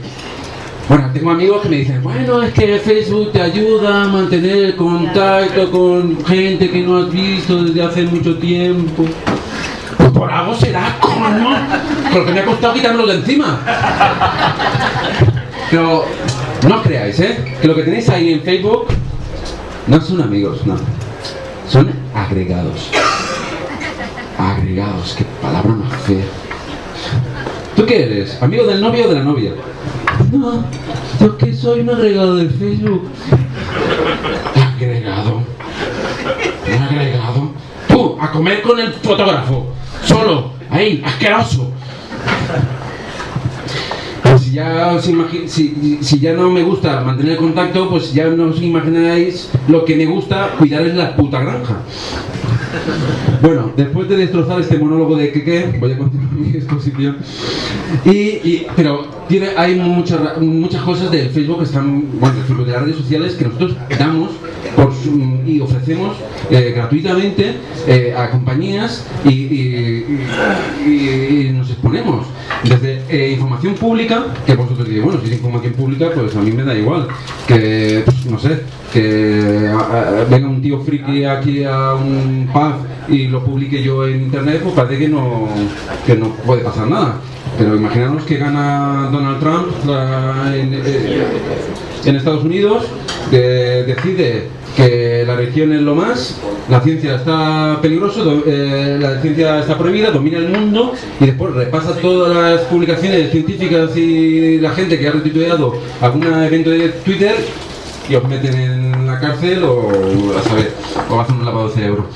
bueno, tengo amigos que me dicen, bueno, es que Facebook te ayuda a mantener el contacto con gente que no has visto desde hace mucho tiempo. Pues por algo será, coño, porque me ha costado quitármelo de encima. Pero no os creáis, ¿eh? Que lo que tenéis ahí en Facebook no son amigos, no. Son agregados. Agregados, qué palabra más fea. ¿Tú qué eres? ¿Amigo del novio o de la novia? No, yo que soy un agregado del Facebook. Agregado. Un agregado. ¡Pum! A comer con el fotógrafo. Solo. Ahí, asqueroso. Pues si ya os imagi- si, si ya no me gusta mantener el contacto, pues ya no os imagináis lo que me gusta cuidar en la puta granja. Bueno, después de destrozar este monólogo de Keke, voy a continuar mi exposición. Y, y, pero tiene, hay muchas, muchas cosas del Facebook que están, bueno, de las redes sociales que nosotros damos por su, y ofrecemos eh, gratuitamente eh, a compañías y, y, y, y nos exponemos. Desde eh, información pública, que vosotros diréis, bueno, si es información pública, pues a mí me da igual. Que, pues, no sé, que a, a, venga un tío friki aquí a un pub y lo publique yo en internet, pues parece que no, que no puede pasar nada. Pero imaginaros que gana Donald Trump la, en, eh, en Estados Unidos, que decide que la religión es lo más, la ciencia está peligrosa, eh, la ciencia está prohibida, domina el mundo y después repasa todas las publicaciones científicas y la gente que ha retuiteado algún evento de Twitter y os meten en la cárcel o a saber, o hacen un lavado de cerebro.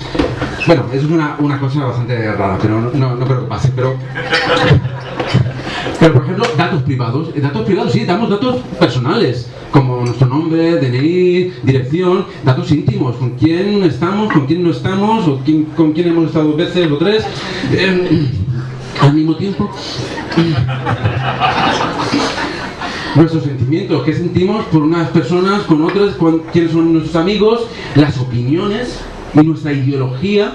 Bueno, es una, una cosa bastante rara, pero no, no, no creo que pase, pero... Pero, por ejemplo, datos privados. Datos privados, sí, damos datos personales, como nuestro nombre, D N I, dirección, datos íntimos, con quién estamos, con quién no estamos, o quién, con quién hemos estado dos veces o tres, eh, al mismo tiempo. Nuestros sentimientos, qué sentimos por unas personas, con otras, con, quiénes son nuestros amigos, las opiniones y nuestra ideología.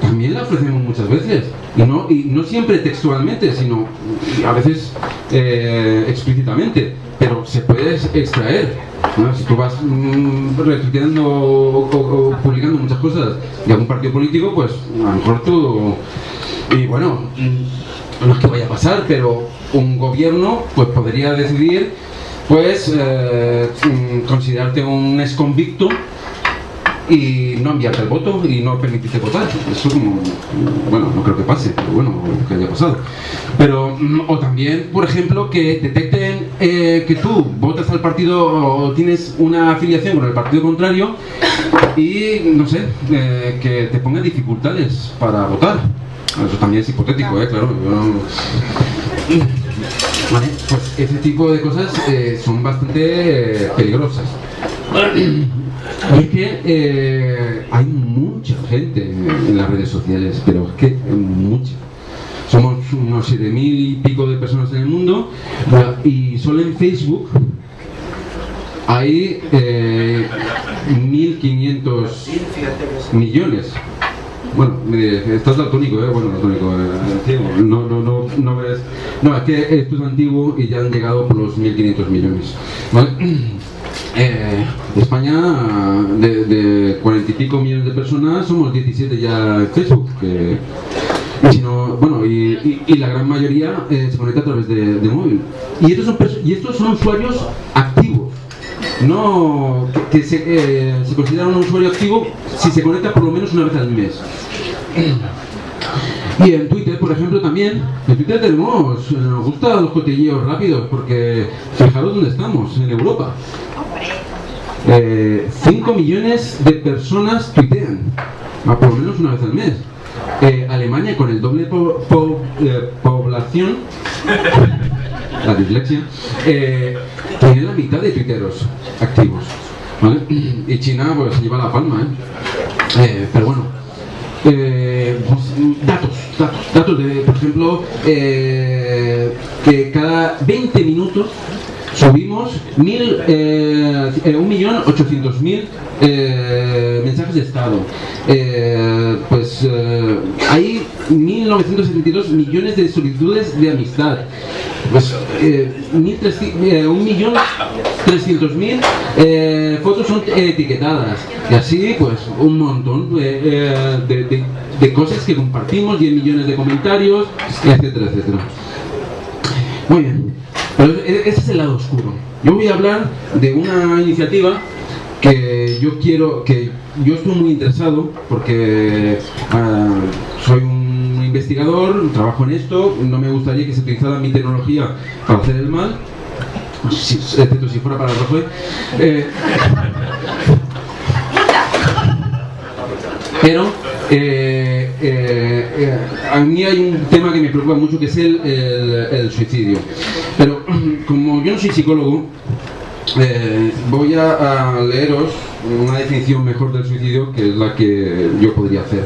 También la ofrecemos muchas veces y no, y no siempre textualmente, sino a veces eh, explícitamente, pero se puede extraer, ¿no? Si tú vas mmm, retuiteando o, o, o publicando muchas cosas de algún partido político, pues a lo mejor tú, y bueno, no es que vaya a pasar, pero un gobierno pues podría decidir pues eh, considerarte un exconvicto y no enviarte el voto y no permitirte votar. Eso como, bueno, no creo que pase, pero bueno, que haya pasado. Pero, o también, por ejemplo, que detecten eh, que tú votas al partido o tienes una afiliación con el partido contrario y, no sé, eh, que te pongan dificultades para votar. Eso también es hipotético, ¿eh? Claro. Yo... Vale, pues ese tipo de cosas eh, son bastante eh, peligrosas. Y es que eh, hay mucha gente en las redes sociales, pero es que mucha. Somos unos siete mil y pico de personas en el mundo y solo en Facebook hay eh, mil quinientos millones. Bueno, me diré, estás daltónico, ¿eh? Bueno, daltónico, eh, no, no, no, no ves... No, es que esto es antiguo y ya han llegado por los mil quinientos millones. ¿Vale? Eh, de España, de, de cuarenta y pico millones de personas, somos diecisiete ya en Facebook. Que, sino, bueno, y, y, y la gran mayoría eh, se conecta a través de, de móvil. Y estos, son y estos son usuarios activos. No que se, eh, se considera un usuario activo si se conecta por lo menos una vez al mes. Y en Twitter, por ejemplo, también. En Twitter tenemos, nos gustan los cotilleos rápidos, porque fijaros dónde estamos, en Europa. Eh, cinco millones de personas tuitean, a por lo menos una vez al mes. Eh, Alemania, con el doble po po eh, población, la dislexia, eh, tiene la mitad de tuiteros activos. ¿vale? Y China pues lleva la palma, ¿eh? Eh, pero bueno, eh, pues, datos, datos, datos de, por ejemplo, eh, que cada veinte minutos subimos mil, eh, un millón ochocientos mil eh, mensajes de estado. Eh, pues eh, hay mil novecientos setenta y dos millones de solicitudes de amistad. Pues eh, un millón trescientos mil eh, fotos son etiquetadas. Y así, pues, un montón de, de, de, de cosas que compartimos, diez millones de comentarios, etcétera, etcétera. Muy bien. Pero ese es el lado oscuro. Yo voy a hablar de una iniciativa que yo quiero, que yo estoy muy interesado porque uh, soy un investigador, trabajo en esto, no me gustaría que se utilizara mi tecnología para hacer el mal, si, excepto si fuera para el rojo. Eh, pero eh, eh, eh, a mí hay un tema que me preocupa mucho, que es el, el, el suicidio. Pero como yo no soy psicólogo, eh, voy a, a leeros una definición mejor del suicidio, que es la que yo podría hacer.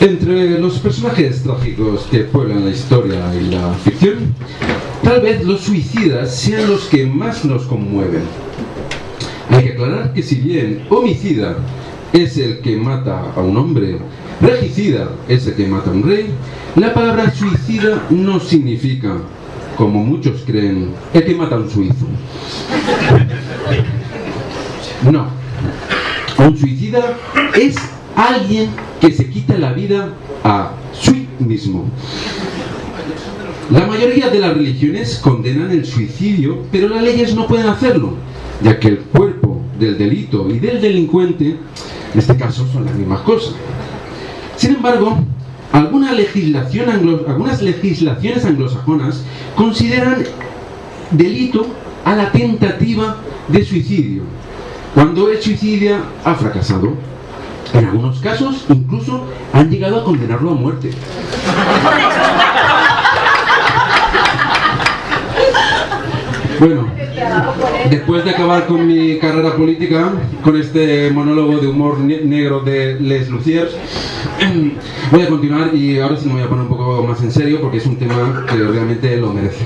Entre los personajes trágicos que pueblan la historia y la ficción, tal vez los suicidas sean los que más nos conmueven. Hay que aclarar que si bien homicida es el que mata a un hombre, regicida es el que mata a un rey, la palabra suicida no significa, como muchos creen, el que mata a un suizo. No. Un suicida es alguien que se quita la vida a sí mismo. La mayoría de las religiones condenan el suicidio, pero las leyes no pueden hacerlo, ya que el cuerpo del delito y del delincuente, en este caso, son las mismas cosas. Sin embargo, alguna legislación anglo- algunas legislaciones anglosajonas consideran delito a la tentativa de suicidio, cuando el suicida ha fracasado. En algunos casos, incluso, han llegado a condenarlo a muerte. Bueno, después de acabar con mi carrera política, con este monólogo de humor ne negro de Les Luciers, voy a continuar, y ahora sí me voy a poner un poco más en serio porque es un tema que realmente lo merece.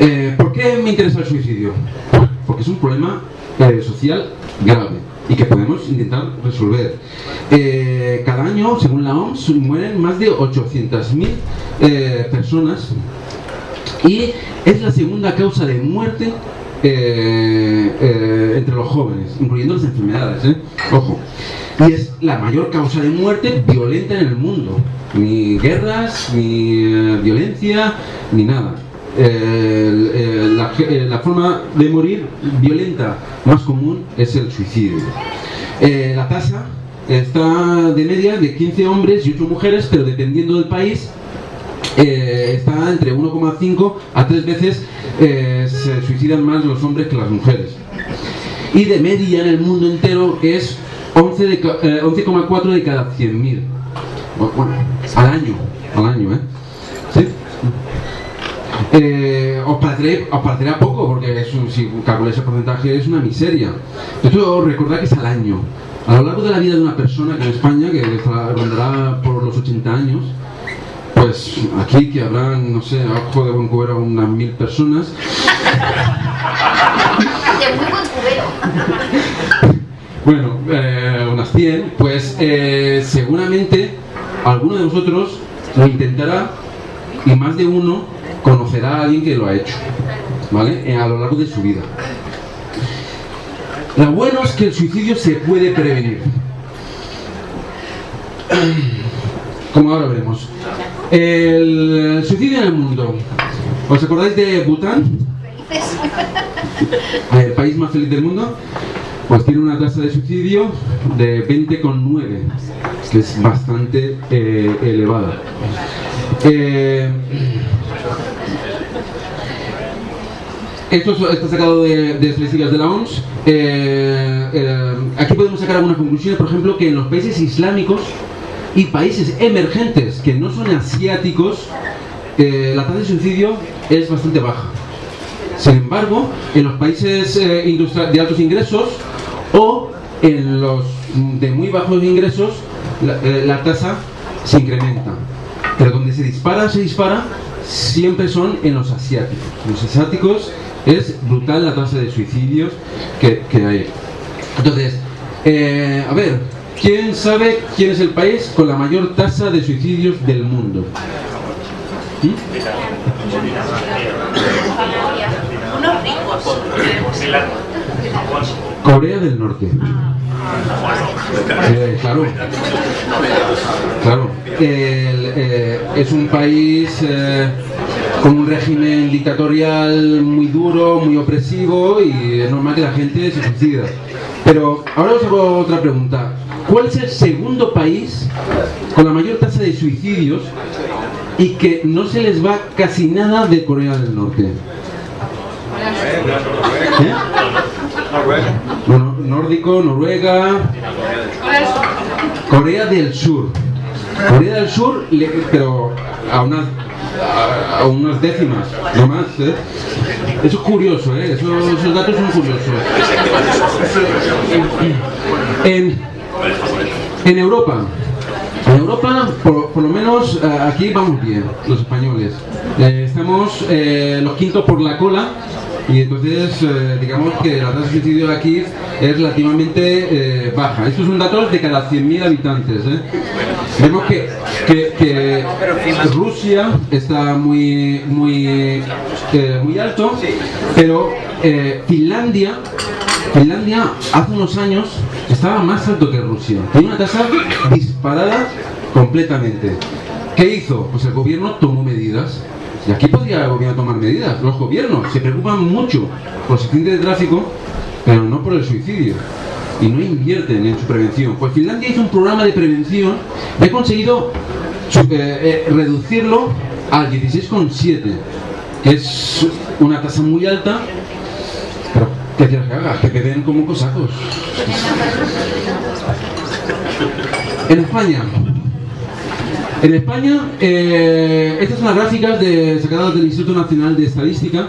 Eh, ¿Por qué me interesa el suicidio? Porque es un problema eh, social grave y que podemos intentar resolver. Eh, cada año, según la O M S, mueren más de ochocientas mil eh, personas, y es la segunda causa de muerte eh, eh, entre los jóvenes, incluyendo las enfermedades, ¿eh? Ojo. Y es la mayor causa de muerte violenta en el mundo. Ni guerras, ni eh, violencia, ni nada. Eh, eh, la, eh, la forma de morir violenta más común es el suicidio. Eh, la tasa está de media de quince hombres y ocho mujeres, pero dependiendo del país, Eh, está entre uno coma cinco a tres veces eh, se suicidan más los hombres que las mujeres. Y de media en el mundo entero es once coma cuatro de, eh, once de cada cien mil. Bueno, al año, al año, ¿eh? ¿Sí? Eh, os, pareceré, os parecerá poco, porque es un, si calculáis ese porcentaje es una miseria. Esto recordad que es al año. A lo largo de la vida de una persona, que en España, que rondará por los ochenta años, pues aquí que habrán, no sé, a ojo de buen cubero, unas mil personas. De muy buen cubero. Bueno, eh, unas cien, pues eh, seguramente alguno de vosotros lo intentará, y más de uno conocerá a alguien que lo ha hecho, ¿vale? A lo largo de su vida. Lo bueno es que el suicidio se puede prevenir, como ahora veremos. El suicidio en el mundo. ¿Os acordáis de Bután? El país más feliz del mundo. Pues tiene una tasa de suicidio de veinte coma nueve, que es bastante eh, elevada. Eh, esto está sacado de, de estadísticas de la O M S. Eh, eh, aquí podemos sacar algunas conclusiones, por ejemplo, que en los países islámicos y países emergentes que no son asiáticos, eh, la tasa de suicidio es bastante baja. Sin embargo, en los países eh, de altos ingresos o en los de muy bajos ingresos, la, eh, la tasa se incrementa. Pero donde se dispara, se dispara, siempre son en los asiáticos. Los asiáticos es brutal la tasa de suicidios que, que hay. Entonces, eh, a ver, ¿quién sabe quién es el país con la mayor tasa de suicidios del mundo? ¿Mm? Unos ricos. Corea del Norte. Eh, claro, claro. El, eh, es un país eh, con un régimen dictatorial muy duro, muy opresivo, y es normal que la gente se suicida. Pero ahora os hago otra pregunta. ¿Cuál es el segundo país con la mayor tasa de suicidios y que no se les va casi nada de Corea del Norte? ¿Eh? Bueno, nórdico, Noruega, Corea del Sur. Corea del Sur, pero a unas, a unas décimas, no más, ¿eh? Eso es curioso, ¿eh? Esos, esos datos son curiosos. En, en Europa, en Europa, por, por lo menos aquí vamos bien, los españoles. Eh, estamos eh, los quintos por la cola. Y entonces, eh, digamos que la tasa de suicidio de aquí es relativamente eh, baja. Estos son datos de cada cien mil habitantes, ¿eh? Vemos que, que, que Rusia está muy, muy, eh, muy alto, pero eh, Finlandia, Finlandia hace unos años estaba más alto que Rusia. Tiene una tasa disparada completamente. ¿Qué hizo? Pues el gobierno tomó medidas. Y aquí podría el gobierno tomar medidas. Los gobiernos se preocupan mucho por los accidentes de tráfico, pero no por el suicidio. Y no invierten en su prevención. Pues Finlandia hizo un programa de prevención y ha conseguido eh, eh, reducirlo al dieciséis coma siete, que es una tasa muy alta, pero que te hagas, que queden como cosacos. En España... En España, eh, estas son las gráficas de, sacadas del Instituto Nacional de Estadística,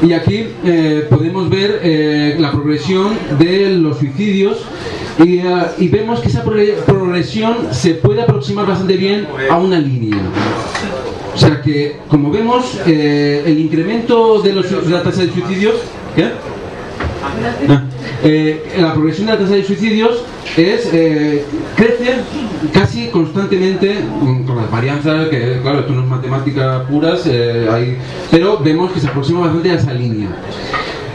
y aquí eh, podemos ver eh, la progresión de los suicidios y, uh, y vemos que esa progresión se puede aproximar bastante bien a una línea. O sea que, como vemos, eh, el incremento de, los, de la tasa de suicidios... ¿Qué? Ah, eh, la progresión de la tasa de suicidios es eh, crece casi constantemente con las varianzas, que claro, esto no es matemática puras, eh, hay, pero vemos que se aproxima bastante a esa línea.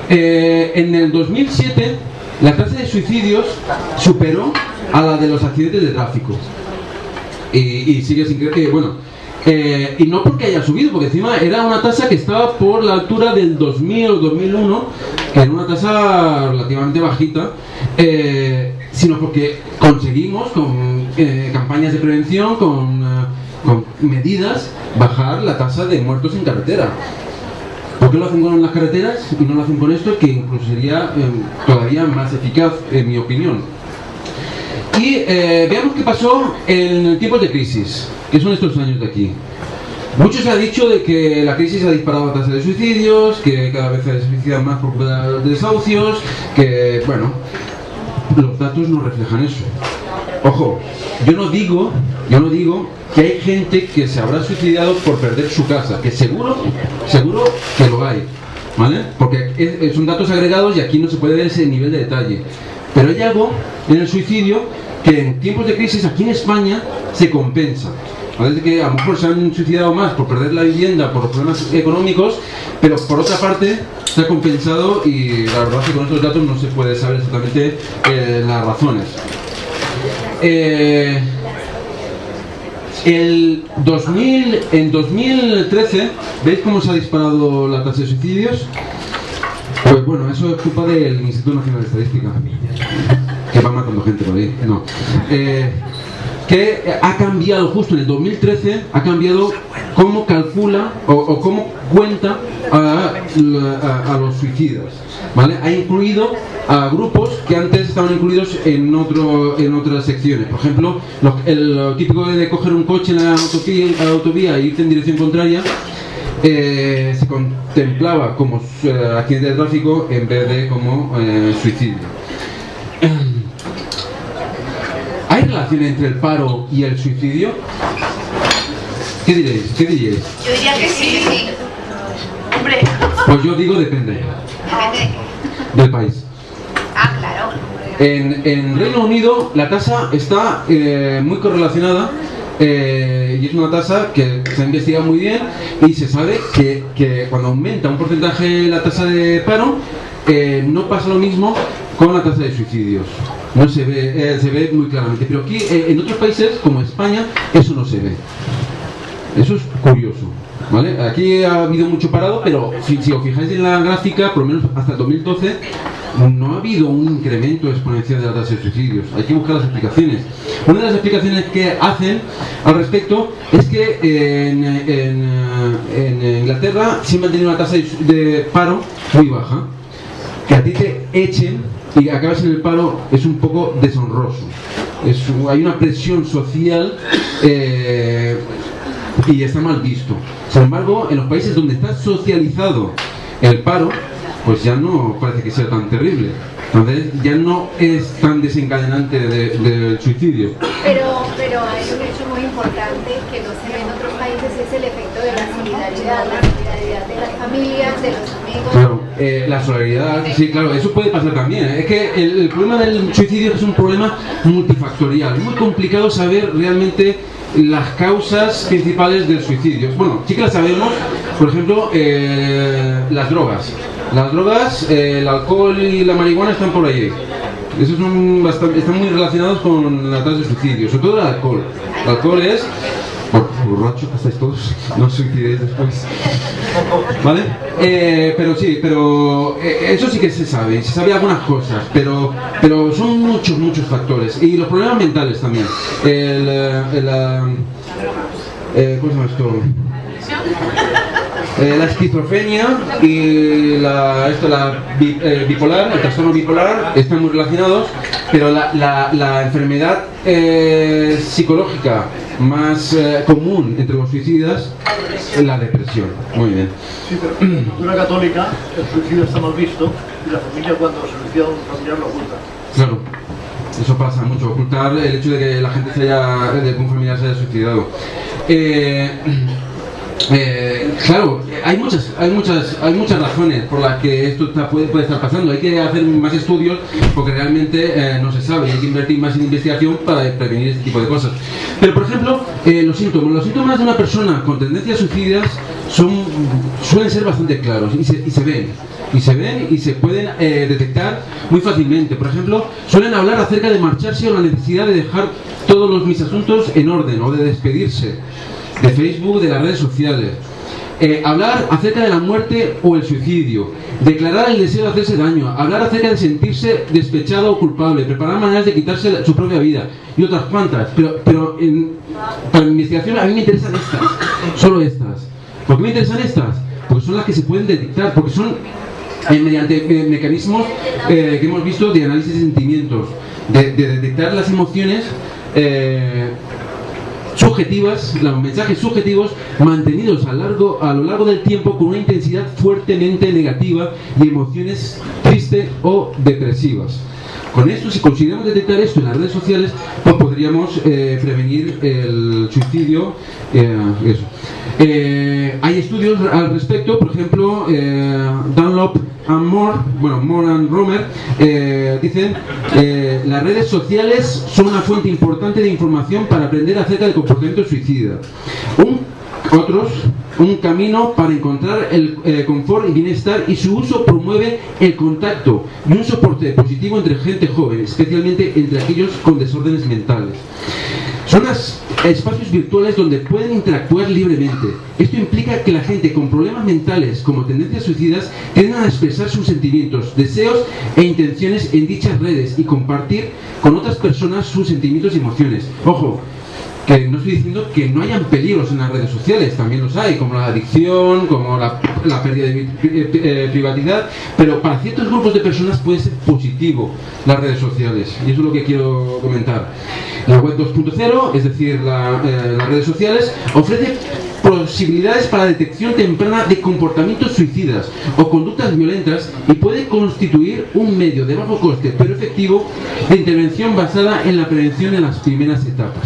Eh, en el dos mil siete la tasa de suicidios superó a la de los accidentes de tráfico y, y sigue sin crecer, eh, bueno, eh, y no porque haya subido, porque encima era una tasa que estaba por la altura del dos mil o dos mil uno, que era una tasa relativamente bajita, eh, sino porque conseguimos con eh, campañas de prevención, con, eh, con medidas, bajar la tasa de muertos en carretera. ¿Por qué lo hacen con las carreteras y no lo hacen con esto? Que incluso sería eh, todavía más eficaz, en mi opinión. Y eh, veamos qué pasó en tiempos de crisis, que son estos años de aquí. Mucho se ha dicho de que la crisis ha disparado la tasa de suicidios, que cada vez se suicidan más por de desahucios, que, bueno, los datos no reflejan eso. Ojo, yo no digo, yo no digo que hay gente que se habrá suicidado por perder su casa, que seguro, seguro que lo hay, ¿vale? Porque son datos agregados y aquí no se puede ver ese nivel de detalle. Pero hay algo en el suicidio que en tiempos de crisis aquí en España se compensa. Parece que a lo mejor se han suicidado más por perder la vivienda, por problemas económicos, pero por otra parte se ha compensado, y la verdad es que con estos datos no se puede saber exactamente eh, las razones. Eh, el dos mil, en dos mil trece, ¿veis cómo se ha disparado la tasa de suicidios? Pues bueno, eso es culpa del Instituto Nacional de Estadística, que va matando gente por ahí. No. Eh, que ha cambiado justo en el dos mil trece, ha cambiado cómo calcula o, o cómo cuenta a, a, a los suicidas, ¿vale? Ha incluido a grupos que antes estaban incluidos en otro en otras secciones. Por ejemplo, lo, el, lo típico de coger un coche en la autovía, en la autovía e irte en dirección contraria. eh, se contemplaba como eh, accidente de tráfico en vez de como eh, suicidio. ¿Hay relación entre el paro y el suicidio? ¿Qué diréis? ¿Qué diréis? Yo diría que sí, sí. Hombre. Pues yo digo depende. Depende. Del país. Ah, claro. En, en Reino Unido la tasa está eh, muy correlacionada eh, y es una tasa que se investiga muy bien y se sabe que, que cuando aumenta un porcentaje la tasa de paro eh, no pasa lo mismo con la tasa de suicidios. No se ve, eh, se ve muy claramente, pero aquí eh, en otros países como España eso no se ve. Eso es curioso, ¿vale? Aquí ha habido mucho parado, pero si, si os fijáis en la gráfica, por lo menos hasta el dos mil doce, no ha habido un incremento exponencial de la tasa de suicidios. Hay que buscar las explicaciones. Una de las explicaciones que hacen al respecto es que en, en, en Inglaterra siempre han tenido una tasa de paro muy baja. Que a ti te echen y acabas en el paro es un poco deshonroso. Es, hay una presión social... Eh, y está mal visto. Sin embargo, en los países donde está socializado el paro, pues ya no parece que sea tan terrible. Entonces ya no es tan desencadenante de, del suicidio. Pero, pero hay un hecho muy importante que no se ve en otros países, es el efecto de la solidaridad, la solidaridad de las familias, de los amigos. Claro, eh, la solidaridad, sí, claro, eso puede pasar también. Es que el, el problema del suicidio es un problema multifactorial. Es muy complicado saber realmente las causas principales del suicidio. Bueno, sí que las sabemos, por ejemplo, eh, las drogas. Las drogas, eh, el alcohol y la marihuana están por ahí. Esos son bastante, están muy relacionados con la tasa de suicidio, sobre todo el alcohol. El alcohol es... borrachos que estáis todos, no os suicidéis después. ¿Vale? Eh, pero sí, pero eh, eso sí que se sabe, se sabe algunas cosas, pero, pero son muchos, muchos factores. Y los problemas mentales también. El, el, eh, ¿Cómo se llama esto? Eh, la esquizofrenia y la, esto, la bi, eh, bipolar, el trastorno bipolar están muy relacionados, pero la, la, la enfermedad eh, psicológica más eh, común entre los suicidas es la depresión. Muy bien. Sí, pero en la cultura católica el suicidio está mal visto y la familia cuando se suicida a un familiar lo oculta. Claro. Eso pasa mucho, ocultar el hecho de que la gente se haya, de que un familiar se haya suicidado. Eh, Eh, claro, hay muchas, hay muchas, hay muchas razones por las que esto está, puede, puede estar pasando. Hay que hacer más estudios porque realmente eh, no se sabe. Hay que invertir más en investigación para prevenir este tipo de cosas. Pero por ejemplo, eh, los síntomas, los síntomas de una persona con tendencias suicidas son, suelen ser bastante claros y se, y se ven, y se ven y se pueden eh, detectar muy fácilmente. Por ejemplo, suelen hablar acerca de marcharse o la necesidad de dejar todos los, mis asuntos en orden o de despedirse de Facebook, de las redes sociales. Eh, hablar acerca de la muerte o el suicidio, declarar el deseo de hacerse daño, hablar acerca de sentirse despechado o culpable, preparar maneras de quitarse su propia vida y otras cuantas, pero, pero en, para mi investigación a mí me interesan estas, solo estas. ¿Por qué me interesan estas? Porque son las que se pueden detectar, porque son eh, mediante eh, mecanismos eh, que hemos visto de análisis de sentimientos, de, de detectar las emociones eh, subjetivas, los mensajes subjetivos mantenidos a, largo, a lo largo del tiempo con una intensidad fuertemente negativa y emociones tristes o depresivas. Con esto, si consideramos detectar esto en las redes sociales, pues podríamos eh, prevenir el suicidio. Eh, eso. Eh, hay estudios al respecto, por ejemplo, eh, Dunlop and Moore, bueno, Moore and Romer, eh, dicen eh, las redes sociales son una fuente importante de información para aprender acerca del comportamiento suicida. Un, otros, un camino para encontrar el eh, confort y bienestar y su uso promueve el contacto y un soporte positivo entre gente joven, especialmente entre aquellos con desórdenes mentales. Son los espacios virtuales donde pueden interactuar libremente. Esto implica que la gente con problemas mentales como tendencias suicidas tienden a expresar sus sentimientos, deseos e intenciones en dichas redes y compartir con otras personas sus sentimientos y emociones. Ojo, que no estoy diciendo que no hayan peligros en las redes sociales, también los hay, como la adicción, como la, la pérdida de privacidad, pero para ciertos grupos de personas puede ser positivo las redes sociales, y eso es lo que quiero comentar. La web dos punto cero, es decir, la, eh, las redes sociales, ofrece posibilidades para detección temprana de comportamientos suicidas o conductas violentas y puede constituir un medio de bajo coste pero efectivo de intervención basada en la prevención en las primeras etapas.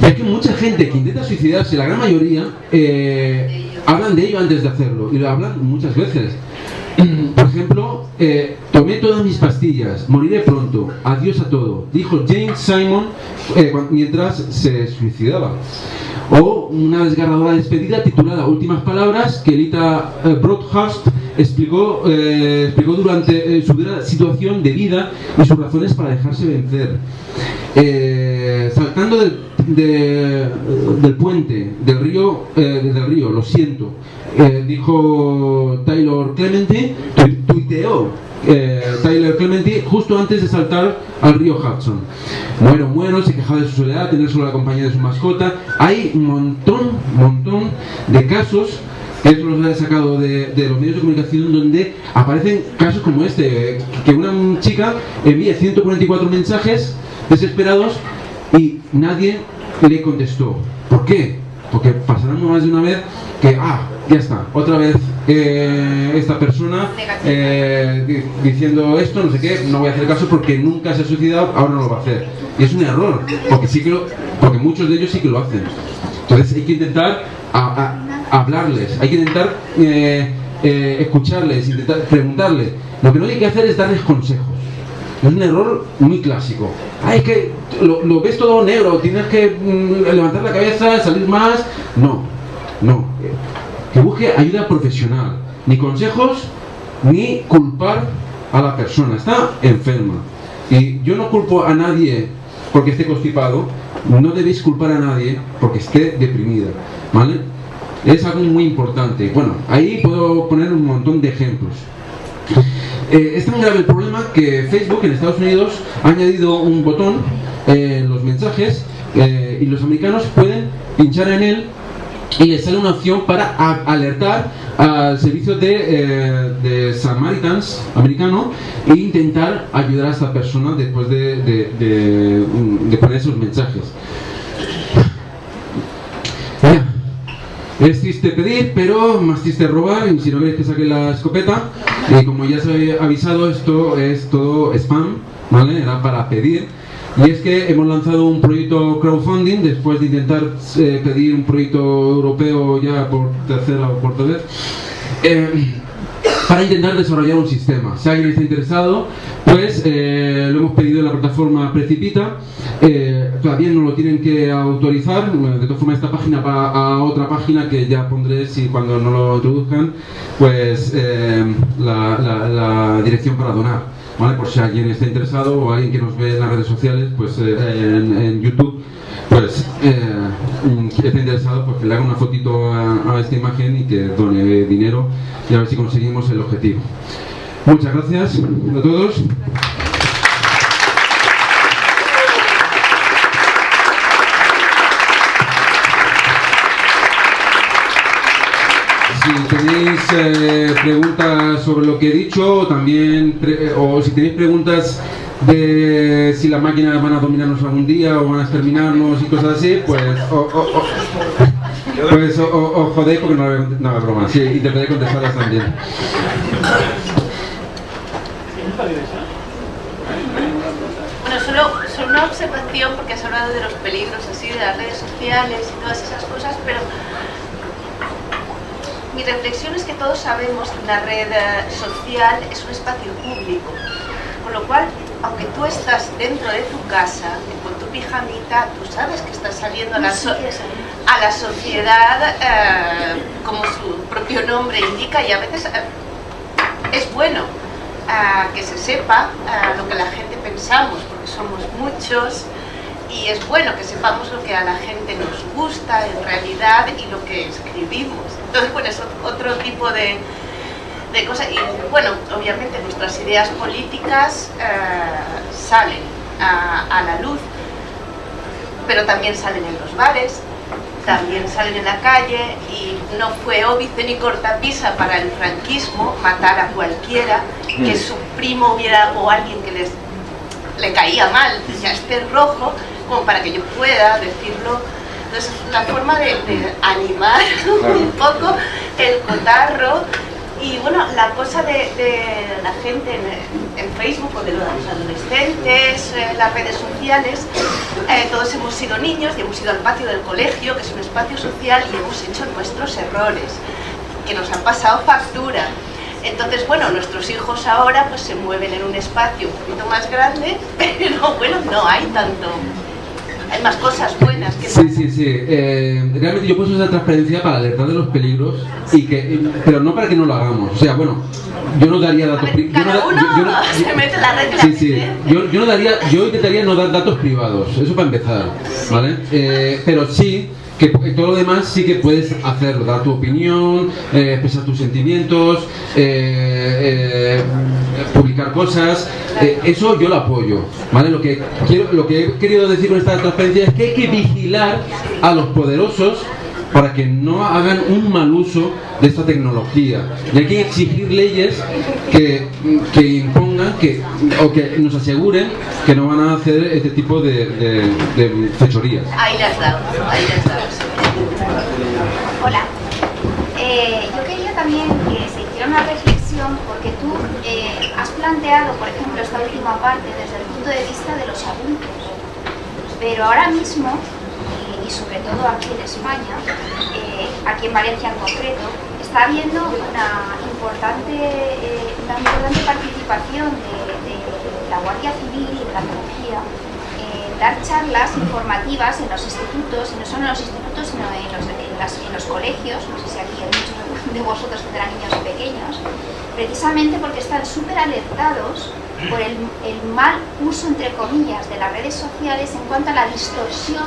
Ya que mucha gente que intenta suicidarse, la gran mayoría, eh, hablan de ello antes de hacerlo y lo hablan muchas veces. Por ejemplo, eh, tomé todas mis pastillas, moriré pronto, adiós a todo, dijo James Simon eh, mientras se suicidaba. O una desgarradora despedida titulada Últimas palabras que Elita eh, Broadhurst explicó, eh, explicó durante eh, su dura situación de vida y sus razones para dejarse vencer. Eh, saltando del, de, del puente, del río, eh, desde el río, lo siento, eh, dijo Tyler Clementi, tu, tuiteó eh, Tyler Clementi justo antes de saltar al río Hudson. Bueno, bueno, se quejaba de su soledad, tener solo la compañía de su mascota. Hay un montón, montón de casos. Eso los he sacado de, de los medios de comunicación donde aparecen casos como este, que una chica envía ciento cuarenta y cuatro mensajes desesperados y nadie le contestó. ¿Por qué? Porque pasaron más de una vez que, ah, ya está, otra vez eh, esta persona eh, diciendo esto, no sé qué, no voy a hacer caso porque nunca se ha suicidado, ahora no lo va a hacer. Y es un error, porque, sí que lo, porque muchos de ellos sí que lo hacen. Entonces hay que intentar a, a, hablarles, hay que intentar eh, eh, escucharles, intentar preguntarles. Lo que no hay que hacer es darles consejos. Es un error muy clásico. Ah, es que lo, lo ves todo negro, tienes que mm, levantar la cabeza, salir más. No, no. Que busque ayuda profesional. Ni consejos, ni culpar a la persona. Está enferma. Y yo no culpo a nadie porque esté constipado. No debéis culpar a nadie porque esté deprimida. ¿Vale? Es algo muy importante. Bueno, ahí puedo poner un montón de ejemplos. Eh, es tan grave el problema que Facebook en Estados Unidos ha añadido un botón eh, en los mensajes eh, y los americanos pueden pinchar en él y les sale una opción para alertar al servicio de, eh, de Samaritans americano e intentar ayudar a esta persona después de, de, de, de poner esos mensajes. Ya. Es triste pedir, pero más triste robar, y si no queréis que saque la escopeta. Y como ya os he avisado, esto es todo spam, ¿vale? Era para pedir. Y es que hemos lanzado un proyecto crowdfunding después de intentar eh, pedir un proyecto europeo ya por tercera o cuarta vez. Eh, para intentar desarrollar un sistema. Si alguien está interesado, pues eh, lo hemos pedido en la plataforma Precipita, eh, todavía no lo tienen que autorizar, de todas formas esta página va a otra página que ya pondré, si cuando no lo introduzcan, pues eh, la, la, la dirección para donar, ¿vale? Por si alguien está interesado o alguien que nos ve en las redes sociales, pues eh, en, en YouTube, pues eh, si está interesado, pues que le haga una fotito a, a esta imagen y que done dinero y a ver si conseguimos el objetivo. Muchas gracias a todos. Si tenéis eh, preguntas sobre lo que he dicho, también pre o si tenéis preguntas de si las máquinas van a dominarnos algún día o van a exterminarnos y cosas así, pues o, o, o, pues o, o, o jodéis porque no, no es broma, sí, y te podéis contestarlas también. Bueno, solo, solo una observación, porque has hablado de los peligros así de las redes sociales y todas esas cosas, pero mi reflexión es que todos sabemos que la red social es un espacio público. Con lo cual, aunque tú estás dentro de tu casa, con tu pijamita, tú sabes que estás saliendo a la, so a la sociedad, eh, como su propio nombre indica, y a veces eh, es bueno eh, que se sepa eh, lo que la gente pensamos, porque somos muchos, y es bueno que sepamos lo que a la gente nos gusta en realidad y lo que escribimos. Entonces, bueno, es otro tipo de... de cosas, y bueno, obviamente nuestras ideas políticas eh, salen a, a la luz, pero también salen en los bares, también salen en la calle, y no fue óbice ni cortapisa para el franquismo matar a cualquiera que su primo hubiera o alguien que les, le caía mal, ya esté rojo, como para que yo pueda decirlo Entonces, una forma de, de animar un poco el cotarro. Y bueno, la cosa de, de la gente en, en Facebook, o de los adolescentes, eh, las redes sociales, eh, todos hemos sido niños y hemos ido al patio del colegio, que es un espacio social, y hemos hecho nuestros errores, que nos han pasado factura. Entonces, bueno, nuestros hijos ahora pues se mueven en un espacio un poquito más grande, pero bueno, no hay tanto... Hay más cosas buenas que... Sí, sí, sí. Eh, realmente yo puse esa transparencia para alertar de los peligros, y que, pero no para que no lo hagamos. O sea, bueno, yo no daría datos privados. Cada uno yo, yo no, se mete la red de la sí, sí. Yo, yo, no daría, yo intentaría no dar datos privados, eso para empezar, ¿vale? Eh, pero sí... que todo lo demás sí que puedes hacer, dar tu opinión, eh, expresar tus sentimientos, eh, eh, publicar cosas, eh, eso yo lo apoyo, ¿vale? Lo que, quiero, lo que he querido decir con esta transparencia es que hay que vigilar a los poderosos para que no hagan un mal uso de esta tecnología, y hay que exigir leyes que, que impongan que, o que nos aseguren que no van a hacer este tipo de, de, de fechorías. Ahí las damos, ahí las damos. Hola, eh, yo quería también que se hiciera una reflexión, porque tú eh, has planteado, por ejemplo, esta última parte desde el punto de vista de los adultos, pero ahora mismo, y sobre todo aquí en España, eh, aquí en Valencia en concreto, está habiendo una importante, eh, una importante participación de, de la Guardia Civil y de la policía en eh, dar charlas informativas en los institutos, no solo en los institutos sino en los, en, las, en los colegios. No sé si aquí muchos de vosotros tendrán niños pequeños, precisamente porque están súper alertados por el, el mal uso, entre comillas, de las redes sociales en cuanto a la distorsión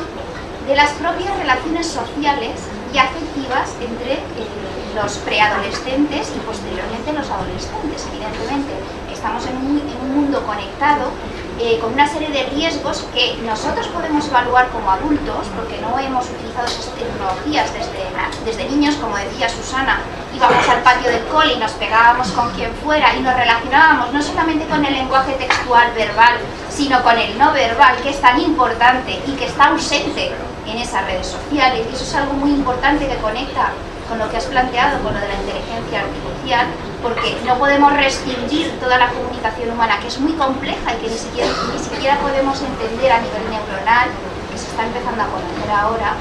de las propias relaciones sociales y afectivas entre eh, los preadolescentes y posteriormente los adolescentes, evidentemente, que estamos en un, en un mundo conectado, eh, con una serie de riesgos que nosotros podemos evaluar como adultos, porque no hemos utilizado esas tecnologías desde, desde niños, como decía Susana, íbamos al patio del cole y nos pegábamos con quien fuera y nos relacionábamos no solamente con el lenguaje textual verbal, sino con el no verbal, que es tan importante y que está ausente en esas redes sociales. Y eso es algo muy importante que conecta con lo que has planteado, con lo de la inteligencia artificial, porque no podemos restringir toda la comunicación humana, que es muy compleja y que ni siquiera, ni siquiera podemos entender a nivel neuronal, que se está empezando a conocer ahora,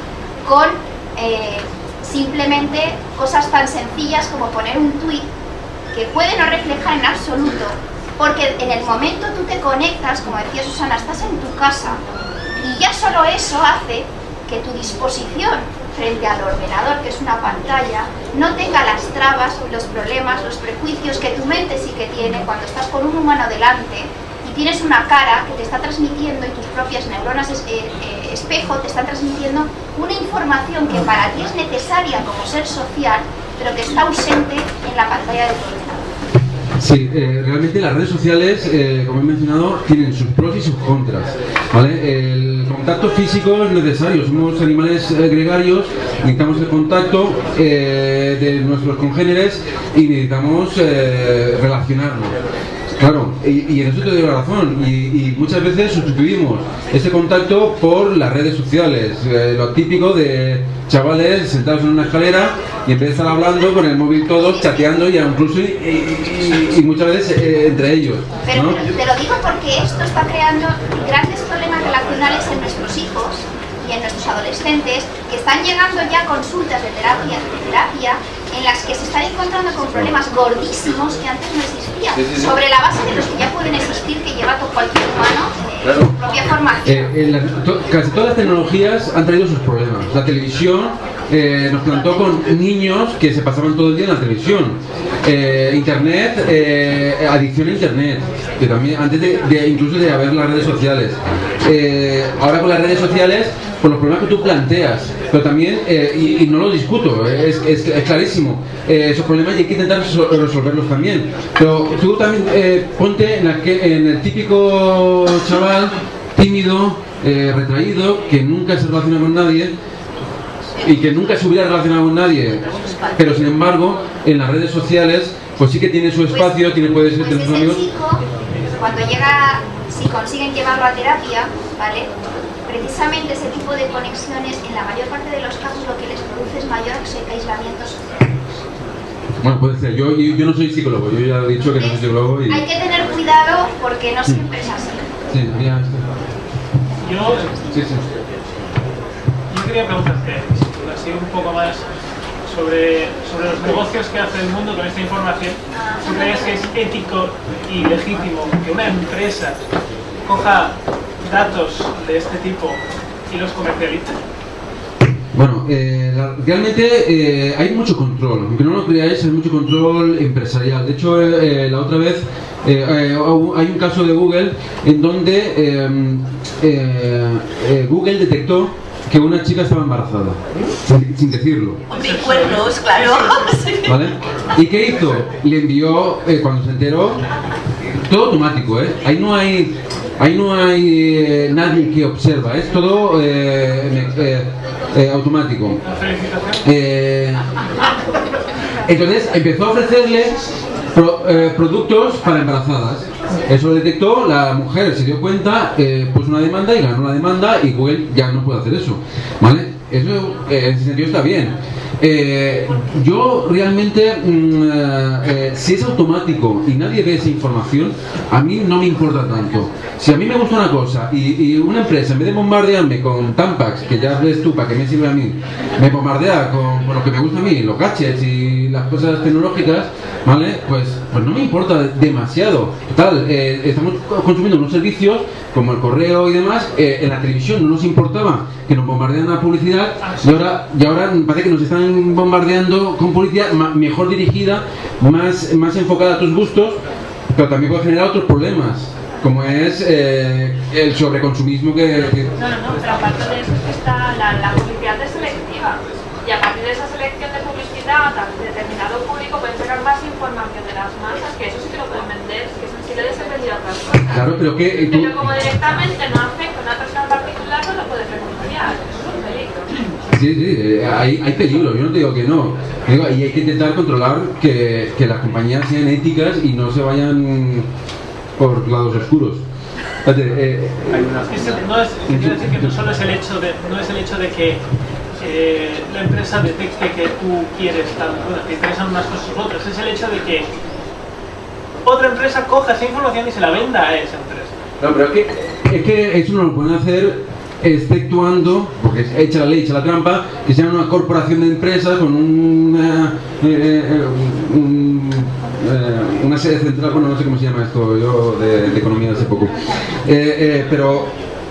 con eh, simplemente cosas tan sencillas como poner un tuit que puede no reflejar en absoluto, porque en el momento tú te conectas, como decía Susana, estás en tu casa, y ya solo eso hace que tu disposición frente al ordenador, que es una pantalla, no tenga las trabas, los problemas, los prejuicios que tu mente sí que tiene cuando estás con un humano delante y tienes una cara que te está transmitiendo, y tus propias neuronas es, eh, eh, espejo te están transmitiendo una información que para ti es necesaria como ser social, pero que está ausente en la pantalla de tu ordenador. Sí, eh, realmente las redes sociales, eh, como he mencionado, tienen sus pros y sus contras, ¿vale? El contacto físico es necesario, somos animales eh, gregarios, necesitamos el contacto eh, de nuestros congéneres y necesitamos eh, relacionarnos. Claro, y, y en eso te doy la razón, y, y muchas veces sustituimos ese contacto por las redes sociales, eh, lo típico de chavales sentados en una escalera y empiezan hablando con el móvil todos, chateando, y incluso y, y, y muchas veces eh, entre ellos, ¿no? Pero, pero te lo digo porque esto está creando grandes problemas relacionales en nuestros hijos y en nuestros adolescentes, que están llegando ya consultas de terapia, de terapia en las que se están encontrando con problemas gordísimos que antes no existían, sí, sí, sí. sobre la base de los que ya pueden existir, que lleva todo cualquier humano eh, claro. su propia formación. Eh, eh, la, to, casi todas las tecnologías han traído sus problemas. La televisión eh, nos plantó con niños que se pasaban todo el día en la televisión. Eh, internet, eh, adicción a internet, que también antes de, de incluso de haber las redes sociales. Eh, ahora con las redes sociales, por los problemas que tú planteas, pero también, eh, y, y no lo discuto, es, es, es clarísimo, eh, esos problemas hay que intentar so resolverlos también, pero tú también eh, ponte en, que, en el típico chaval tímido, eh, retraído, que nunca se relaciona con nadie y que nunca se hubiera relacionado con nadie, pero sin embargo en las redes sociales pues sí que tiene su espacio, pues, tiene, puede ser, pues tener sus amigos. Chico, cuando llega, si consiguen llevarlo a terapia, ¿vale? precisamente ese tipo de conexiones, en la mayor parte de los casos, lo que les produce es mayor aislamiento social. Bueno, puede ser. Yo, yo, yo no soy psicólogo, yo ya he dicho que no soy psicólogo. Y... hay que tener cuidado porque no siempre es así. Sí, mira esto. Yo, sí, sí. yo quería preguntarte, así un poco más, sobre, sobre los negocios que hace el mundo con esta información. ¿Tú crees que es ético y legítimo que una empresa coja datos de este tipo y los comercialice? Bueno, eh, la, realmente eh, hay mucho control, aunque no lo creáis, hay mucho control empresarial. De hecho, eh, la otra vez eh, eh, hay un caso de Google en donde eh, eh, eh, Google detectó que una chica estaba embarazada, sin, sin decirlo. De cuernos, claro. ¿Vale? ¿Y qué hizo? Le envió, eh, cuando se enteró, todo automático, ¿eh? Ahí no hay... Ahí no hay eh, nadie que observa, es todo eh, eh, eh, automático. Eh, entonces empezó a ofrecerle pro, eh, productos para embarazadas. Eso lo detectó, la mujer se dio cuenta, eh, puso una demanda y ganó la demanda y Google ya no puede hacer eso, ¿vale? Eso eh, en ese sentido está bien. Eh, yo realmente, mm, eh, si es automático y nadie ve esa información, a mí no me importa tanto. Si a mí me gusta una cosa y, y una empresa, en vez de bombardearme con Tampax, que ya ves tú, para que me sirve a mí, me bombardea con, con lo que me gusta a mí, los gadgets y las cosas tecnológicas, ¿vale? Pues, pues no me importa demasiado. Tal, eh, estamos consumiendo unos servicios como el correo y demás, eh, en la televisión no nos importaba que nos bombardean la publicidad y ahora, y ahora parece que nos están bombardeando con publicidad mejor dirigida, más, más enfocada a tus gustos, pero también puede generar otros problemas, como es eh, el sobreconsumismo que, que... No, no, no, pero aparte de eso es que está la, la publicidad es selectiva, y a partir de esa selección de publicidad a determinado público pueden sacar más información de las masas, que eso sí que lo pueden vender, que eso sí que les he vendido a otras cosas. Claro, pero que... Tú... Pero como directamente no afecta a una persona particular, no lo puedes reconciliar, eso es un peligro. Sí, sí, hay, hay peligro, yo no te digo que no. Digo, y hay que intentar controlar que, que las compañías sean éticas y no se vayan por lados oscuros. Espérate, eh, es el, no, es, quiero decir que no solo es el hecho de, no es el hecho de que eh, la empresa detecte que tú quieres tal cosa, te interesan unas cosas u otras, es el hecho de que otra empresa coja esa información y se la venda a esa empresa. No, pero es que, es que eso no lo pueden hacer... exceptuando, porque echa la ley, echa la trampa, que sea una corporación de empresas con una eh, un, eh, una sede central, bueno, no sé cómo se llama esto, yo de, de economía hace poco, eh, eh, pero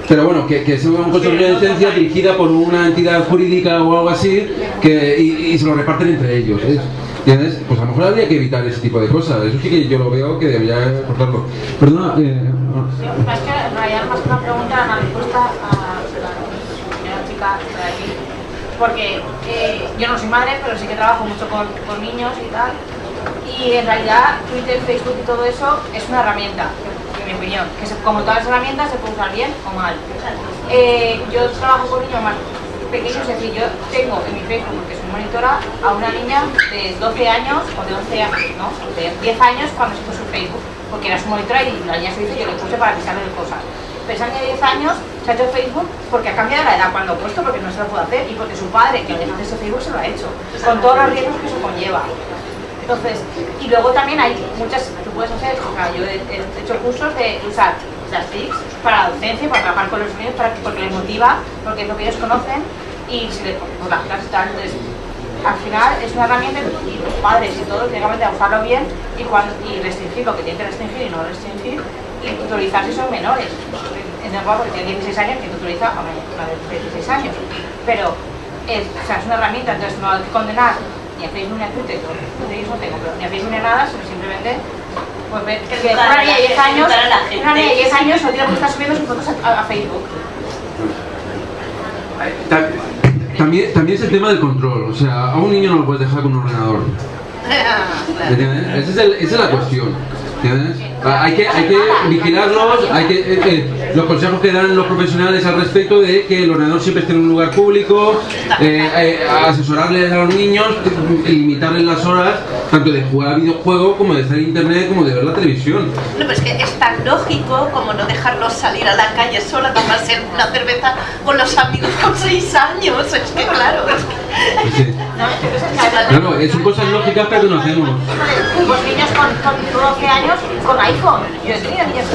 pero bueno, que, que sea un consorcio de licencia dirigida por una entidad jurídica o algo así, que, y, y se lo reparten entre ellos, ¿eh? ¿Entiendes? Pues a lo mejor habría que evitar ese tipo de cosas, eso sí que yo lo veo que debería cortarlo. Perdona, eh, no. Sí, es que en realidad más que una pregunta, una respuesta a porque eh, yo no soy madre, pero sí que trabajo mucho con, con niños y tal, y en realidad Twitter, Facebook y todo eso es una herramienta, en mi opinión, que se, como todas las herramientas se puede usar bien o mal. Eh, yo trabajo con niños más pequeños, es decir, yo tengo en mi Facebook, que soy monitora, a una niña de doce años o de once años, ¿no? De diez años cuando se hizo su Facebook, porque era su monitora y la niña se hizo, yo le puse para avisarle de cosas. Esa niña de diez años se ha hecho Facebook porque ha cambiado la edad cuando lo he puesto, porque no se lo puede hacer y porque su padre, que le hace ese Facebook, se lo ha hecho, con todos los riesgos que eso conlleva. Entonces, y luego también hay muchas, tú puedes hacer, o sea, yo he, he hecho cursos de usar las T I C para la docencia, para trabajar con los niños, para, porque les motiva, porque es lo que ellos conocen y se les pues, las clases y tal. Entonces, al final es una herramienta y los padres y todos tienen que usarlo bien y, cuando, y restringir lo que tienen que restringir y no restringir. Y tutorizar si son menores, en el cual tiene dieciséis años que tutoriza a una de dieciséis años, pero es, o sea, es una herramienta, entonces no hay que condenar ni a Facebook ni a Twitter, no tenéis no tengo, pero ni a Facebook ni a nada, sino simplemente pues ver que, que una niña de diez años, una niña de diez años no tiene que estar subiendo sus fotos a, a Facebook. También, también es el tema del control, o sea, a un niño no lo puedes dejar con un ordenador. Esa es, el, esa es la cuestión. Hay que, hay que vigilarlos, hay que, eh, eh, los consejos que dan los profesionales al respecto de que el ordenador siempre esté en un lugar público, eh, eh, asesorarles a los niños, limitarles las horas, tanto de jugar a videojuegos como de estar en internet, como de ver la televisión. No, pero es que es tan lógico como no dejarlos salir a la calle sola a tomarse una cerveza con los amigos con seis años. Es que claro, es que... Sí. Claro, es son cosas lógicas que no hacemos. Pues niños con doce años con iPhone. Yo he tenido niños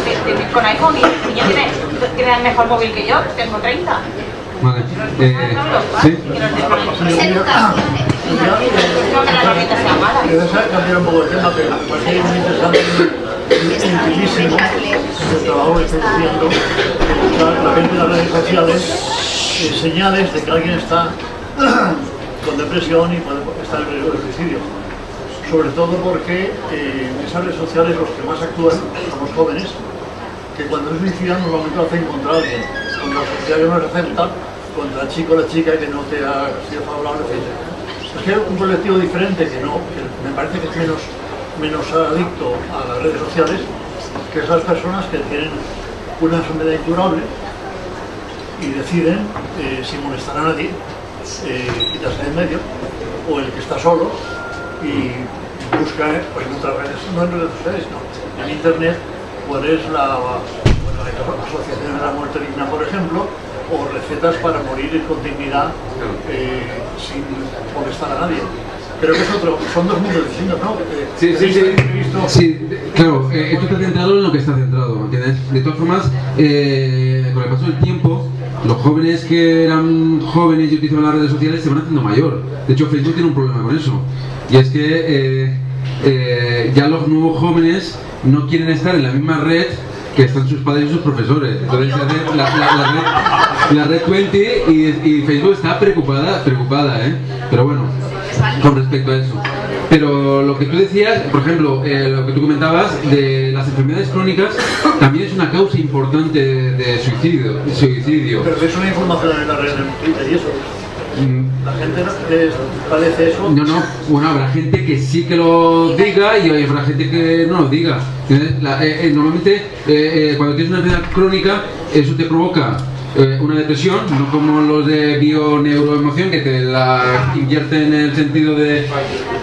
con iPhone y niños tienen mejor móvil que yo, tengo treinta. Vale. Eh, ¿sí? Yo deseo cambiar un poco el tema, pero me parece muy interesante y utilísimo el trabajo que estoy haciendo, que la gente de las redes sociales, eh, señales de que alguien está con depresión y puede estar en riesgo de suicidio. Sobre todo porque eh, en esas redes sociales los que más actúan son los jóvenes, que cuando se suicidan normalmente lo hacen contra alguien, contra la sociedad que no les acepta, contra el chico o la chica que no te ha sido favorable, etcétera. Es que un colectivo diferente que no, que me parece que es menos, menos adicto a las redes sociales, que esas personas que tienen una enfermedad incurable y deciden, eh, sin molestar a nadie, eh, quitarse de en medio, o el que está solo y busca, pues en otras redes, no en redes sociales, no, en internet, cuál es la, bueno, la asociación de la muerte digna, por ejemplo, o recetas para morir con dignidad, eh, sin molestar a nadie. Creo que es otro, son dos mundos distintos, ¿no? Eh, sí, sí, sí, visto... sí, claro, eh, esto está centrado en lo que está centrado, ¿entiendes? De todas formas, eh, con el paso del tiempo, los jóvenes que eran jóvenes y utilizaban las redes sociales se van haciendo mayor. De hecho, Facebook tiene un problema con eso. Y es que eh, eh, ya los nuevos jóvenes no quieren estar en la misma red que están sus padres y sus profesores. Entonces se hace la, la, la red, la red veinte y, y Facebook está preocupada, preocupada, ¿eh? Pero bueno, con respecto a eso. Pero lo que tú decías, por ejemplo, eh, lo que tú comentabas de las enfermedades crónicas, también es una causa importante de, de suicidio. De suicidio. Pero es una información en la red de Twitter y eso. La gente no padece eso. No, no, bueno, habrá gente que sí que lo diga y habrá gente que no lo diga. La, eh, eh, normalmente, eh, eh, cuando tienes una enfermedad crónica, eso te provoca eh, una depresión, no como los de bio-neuroemoción, que te la invierten en el sentido de,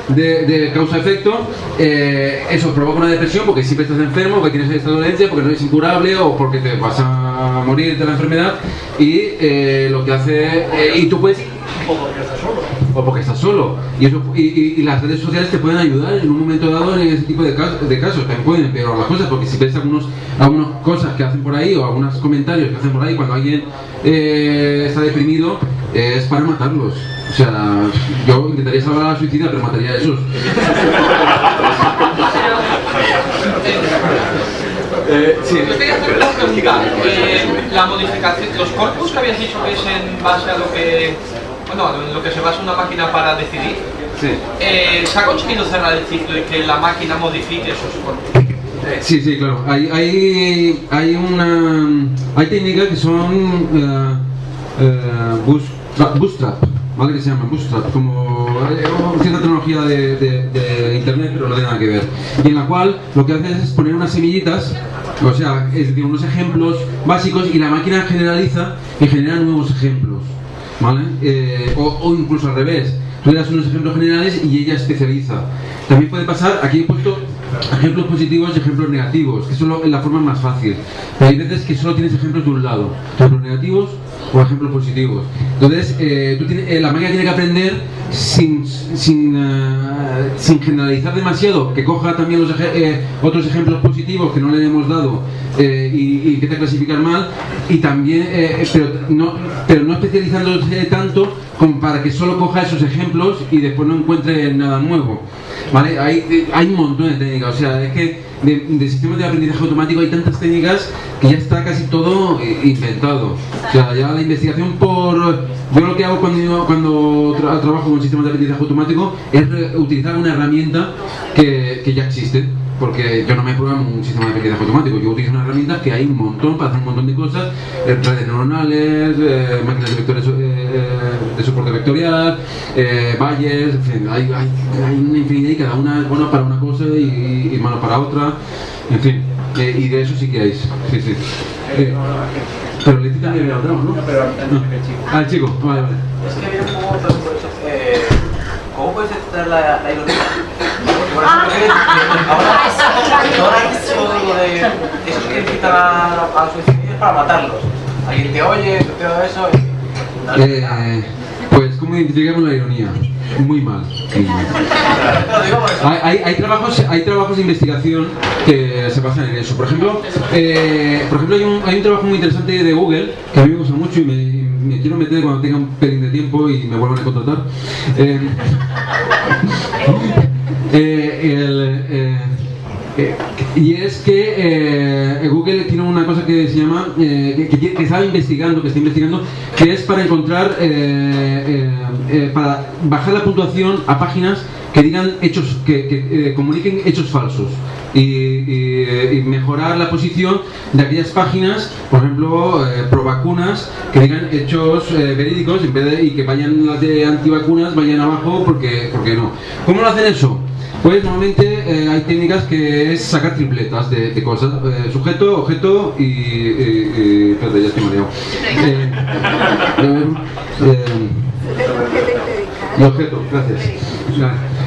de, de causa-efecto. Eh, eso provoca una depresión porque siempre estás enfermo, porque tienes esta dolencia, porque no es incurable o porque te vas a morir de la enfermedad. Y eh, lo que hace. Eh, y tú puedes. O porque estás solo. O porque estás solo. Y, eso, y, y, y las redes sociales te pueden ayudar en un momento dado en ese tipo de, caso, de casos. También pueden empeorar las cosas, porque si ves algunos, algunas cosas que hacen por ahí o algunos comentarios que hacen por ahí cuando alguien eh, está deprimido, eh, es para matarlos. O sea, yo intentaría salvar a la suicida, pero mataría a esos. Eh, sí. Yo quería hacer una pregunta. Eh, la modificación, los corpus que habías dicho que es en base a lo que... Bueno, en lo que se basa una máquina para decidir, sí. eh, ¿se ha conseguido cerrar el ciclo y que la máquina modifique esos corpus? Eh, sí, sí, claro. Hay, hay, hay, una, hay técnicas que son uh, uh, bus, uh, bootstrap, ¿vale? Que se llaman bootstrap, como eh, cierta tecnología de, de, de internet, pero no tiene nada que ver. Y en la cual lo que haces es poner unas semillitas, o sea, es decir, unos ejemplos básicos y la máquina generaliza y genera nuevos ejemplos. ¿Vale? Eh, o, o incluso al revés, tú le das unos ejemplos generales y ella especializa. También puede pasar, aquí he puesto ejemplos positivos y ejemplos negativos, que son la forma más fácil, pero hay veces que solo tienes ejemplos de un lado, ejemplos negativos o ejemplos positivos. Entonces eh, tú tienes, eh, la máquina tiene que aprender sin, sin, uh, sin generalizar demasiado, que coja también los ej eh, otros ejemplos positivos que no le hemos dado eh, y, y que te clasificar mal, y también eh, pero, no, pero no especializándose tanto como para que solo coja esos ejemplos y después no encuentre nada nuevo. ¿Vale? Hay, hay un montón de técnicas, o sea, es que de, de sistemas de aprendizaje automático hay tantas técnicas que ya está casi todo inventado. O sea, ya la investigación por... Yo lo que hago cuando, cuando tra trabajo con sistemas de aprendizaje automático es utilizar una herramienta que, que ya existe. Porque yo no me programo un sistema de aprendizaje automático, yo utilizo una herramienta que hay un montón para hacer un montón de cosas, redes neuronales, eh, máquinas de vectores, eh, de soporte vectorial, eh, valles, en fin, hay, hay, hay una infinidad y cada una es buena para una cosa y, y mala para otra, en fin, eh, y de eso sí que hay, sí, sí. Eh, pero le dicen que hablamos, ¿no? Ah, el chico, vale, vale. Es que había un poco de... ¿Cómo puedes detectar la ironía? por eso de esos que incitan a los suicidios para matarlos. Alguien te oye, te todo eso. Eh, pues, ¿cómo identificamos la ironía? Muy mal. Hay, hay, hay, trabajos, hay trabajos de investigación que se basan en eso. Por ejemplo, eh, por ejemplo hay, un, hay un trabajo muy interesante de Google que a mí me gusta mucho y me, me quiero meter cuando tenga un pelín de tiempo y me vuelvan a contratar. Eh, eh, el, eh, Eh, y es que eh, Google tiene una cosa que se llama eh, que, que está investigando, que está investigando, que es para encontrar eh, eh, eh, para bajar la puntuación a páginas que digan hechos, que, que eh, comuniquen hechos falsos y, y, y mejorar la posición de aquellas páginas, por ejemplo, eh, pro vacunas, que digan hechos eh, verídicos en vez de, y que vayan las de antivacunas vayan abajo porque porque no. ¿Cómo lo hacen eso? Pues normalmente eh, hay técnicas que es sacar tripletas de, de cosas, eh, sujeto, objeto y... y, y perdón, ya estoy mareado. Eh, eh, eh, y objeto, gracias.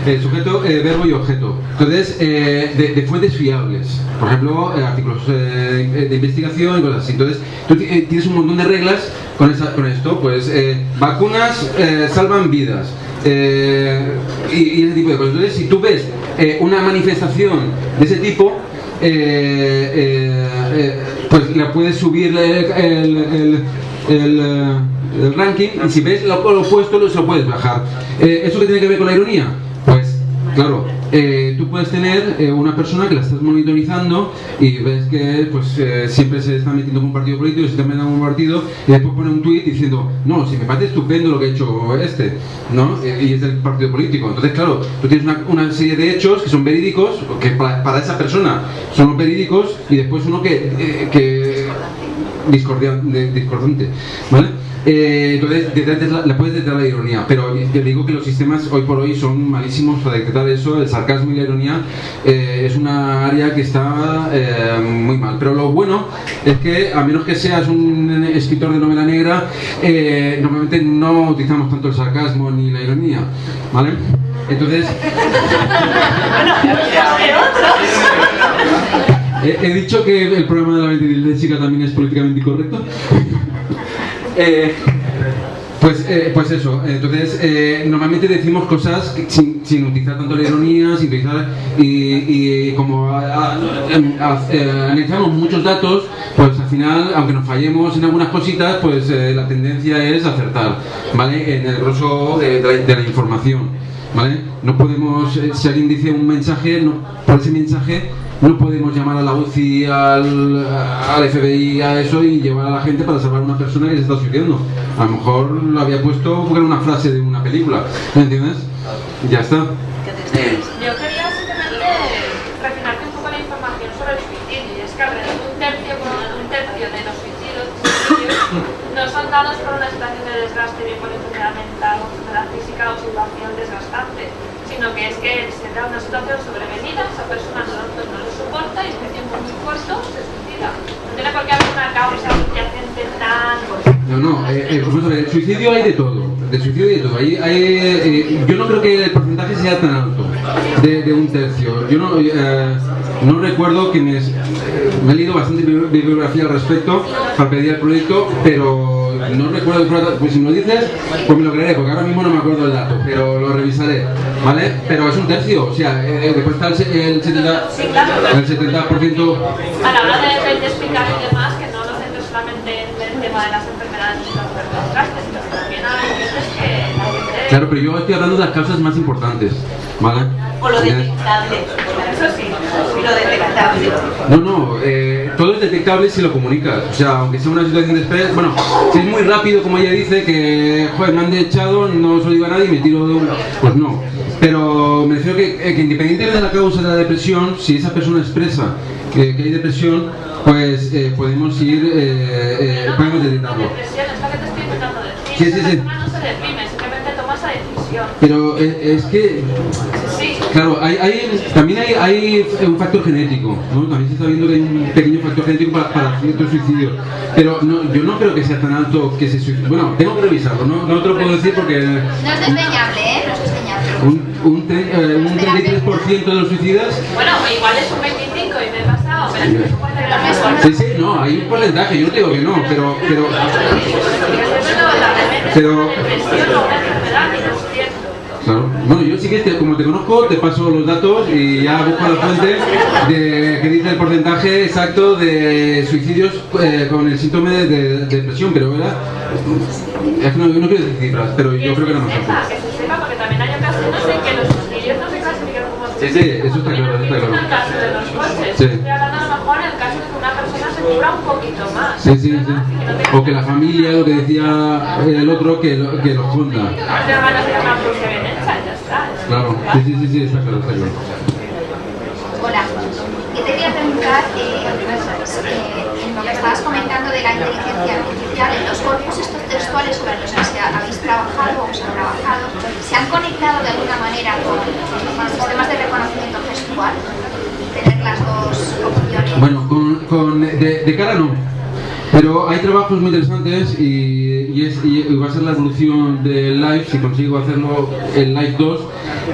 Eh, sujeto, eh, verbo y objeto. Entonces, eh, de, de fuentes fiables. Por ejemplo, eh, artículos eh, de investigación y cosas así. Entonces, tú eh, tienes un montón de reglas con, esa, con esto. Pues, eh, vacunas eh, salvan vidas. Eh, y, y ese tipo de cosas. Entonces, si tú ves eh, una manifestación de ese tipo, eh, eh, eh, pues la puedes subir el, el, el, el, el ranking, y si ves lo, lo opuesto, lo, lo puedes bajar. Eh, ¿Eso qué tiene que ver con la ironía? Pues, claro, eh, tú puedes tener eh, una persona que la estás monitorizando y ves que pues eh, siempre se está metiendo con un partido político, se está metiendo con un partido, y después pone un tuit diciendo, no, si me parece estupendo lo que ha hecho este, ¿no? Y es del partido político. Entonces, claro, tú tienes una, una serie de hechos que son verídicos, que para, para esa persona son los verídicos, y después uno que... Eh, que discordante, discordante, ¿vale? Eh, entonces, detectas la, la puedes detectar la ironía, pero yo digo que los sistemas hoy por hoy son malísimos para detectar eso. El sarcasmo y la ironía eh, es una área que está eh, muy mal, pero lo bueno es que, a menos que seas un escritor de novela negra, eh, normalmente no utilizamos tanto el sarcasmo ni la ironía, ¿vale? Entonces... He dicho que el programa de la variante disléxica también es políticamente incorrecto. eh, pues, eh, pues eso, entonces eh, normalmente decimos cosas que, sin, sin utilizar tanto la ironía, sin utilizar y, y como a, a, a, a, analizamos muchos datos, pues al final, aunque nos fallemos en algunas cositas, pues eh, la tendencia es acertar, ¿vale? En el grosso de, de, de la información, ¿vale? No podemos, eh, si alguien dice un mensaje, no, por ese mensaje no podemos llamar a la U C I, al, al F B I, a eso y llevar a la gente para salvar a una persona que se está suicidando. A lo mejor lo había puesto porque era una frase de una película, ¿me entiendes? Ya está. Yo quería simplemente refinarte un poco la información sobre el suicidio, y es que alrededor de un tercio, un tercio de los suicidios, suicidios no son dados por una situación de desgaste, bien por enfermedad mental o enfermedad física o situación desgastante, sino que es que se da una situación sobrevenida, esa persona no, no lo soporta y este tiempo muy corto se suicida. No tiene por qué haber una causa subyacente tan... No, no, eh, eh, profesor, el suicidio hay de todo, de suicidio hay de todo. Hay, hay, eh, yo no creo que el porcentaje sea tan alto, de, de un tercio. Yo no, eh, no recuerdo que me, eh, me he leído bastante bibliografía al respecto para pedir el proyecto, pero... No recuerdo, pues si me lo dices, pues me lo creeré, porque ahora mismo no me acuerdo el dato, pero lo revisaré, ¿vale? Pero es un tercio, o sea, eh, después está el setenta por ciento, sí, claro, el setenta por ciento... A la hora de, de explicar y demás, que no lo centro solamente en el tema de las enfermedades y los desgastes, sino que también hay veces que la gente... Claro, pero yo estoy hablando de las causas más importantes, ¿vale? O lo detectable, eso sí, y lo detectable. No, no, eh, todo es detectable si lo comunicas. O sea, aunque sea una situación de estrés, bueno, si es muy rápido, como ella dice, que joder, me han echado, no se lo digo a nadie y me tiro de un... Pues no. Pero me refiero que, que independientemente de la causa de la depresión, si esa persona expresa que, que hay depresión, pues eh, podemos ir, eh, eh, podemos detectarlo. Depresión, es lo que te estoy intentando decir. Sí, sí, sí. No se deprime, simplemente toma esa decisión. Pero eh, es que... Claro, hay, hay, también hay, hay un factor genético, ¿no? También se está viendo que hay un pequeño factor genético para, para ciertos suicidios. Pero no, yo no creo que sea tan alto que se suicide. Bueno, tengo que revisarlo, no, no te lo puedo decir porque... No es desdeñable, ¿eh? No es desdeñable. Un, un, tre eh, un treinta y tres por ciento de los suicidas. Bueno, igual es un veinticinco por ciento y me he pasado, pero es que eso puede ser. Sí, sí, no, hay un porcentaje, yo no digo que no, pero... pero, pero, claro. Bueno, yo sí que te, como te conozco, te paso los datos y ya busco la fuente de, que dice el porcentaje exacto de suicidios eh, con el síntoma de, de, de depresión, pero ¿verdad? Es, no, no quiero decir cifras, pero yo creo que no me acuerdo. Que se sepa, porque también hay ocasiones en que los suicidios no se clasifican como suicidios. Sí, sí, eso está claro, está claro. El caso de los coches, sí. Estoy hablando a lo mejor en el caso de que una persona se cura un poquito más. Sí, sí, sí. O que la familia, lo que decía el otro, que lo, que lo junta. Claro, sí, sí, sí, sí, está claro, está claro. Hola, yo te quería preguntar eh, eh, lo que estabas comentando de la inteligencia artificial en los corpus estos textuales sobre los que habéis trabajado o os han trabajado, ¿se han conectado de alguna manera con los sistemas de reconocimiento gestual? Tener las dos opciones. Bueno, con, con, de, de cara no. Pero hay trabajos muy interesantes y, y, es, y va a ser la evolución del live, si consigo hacerlo el live dos,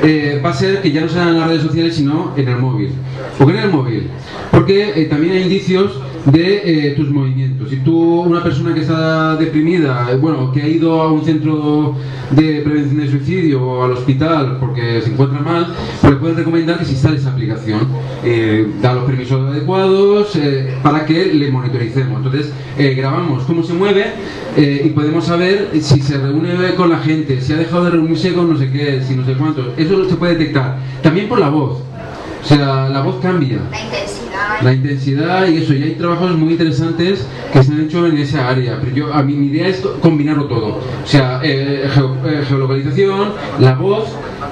eh, va a ser que ya no serán en las redes sociales sino en el móvil. ¿Por qué en el móvil? Porque eh, también hay indicios de eh, tus movimientos. Si tú, una persona que está deprimida, bueno, que ha ido a un centro de prevención de suicidio o al hospital porque se encuentra mal, pues le pueden recomendar que se instale esa aplicación, eh, da los permisos adecuados eh, para que le monitoricemos. Entonces eh, grabamos cómo se mueve eh, y podemos saber si se reúne con la gente, si ha dejado de reunirse con no sé qué, si no sé cuántos. Eso se puede detectar también por la voz. O sea, la voz cambia. La intensidad. La intensidad y eso. Y hay trabajos muy interesantes que se han hecho en esa área. Pero yo, a mí, mi idea es combinarlo todo. O sea, eh, ge geolocalización, la voz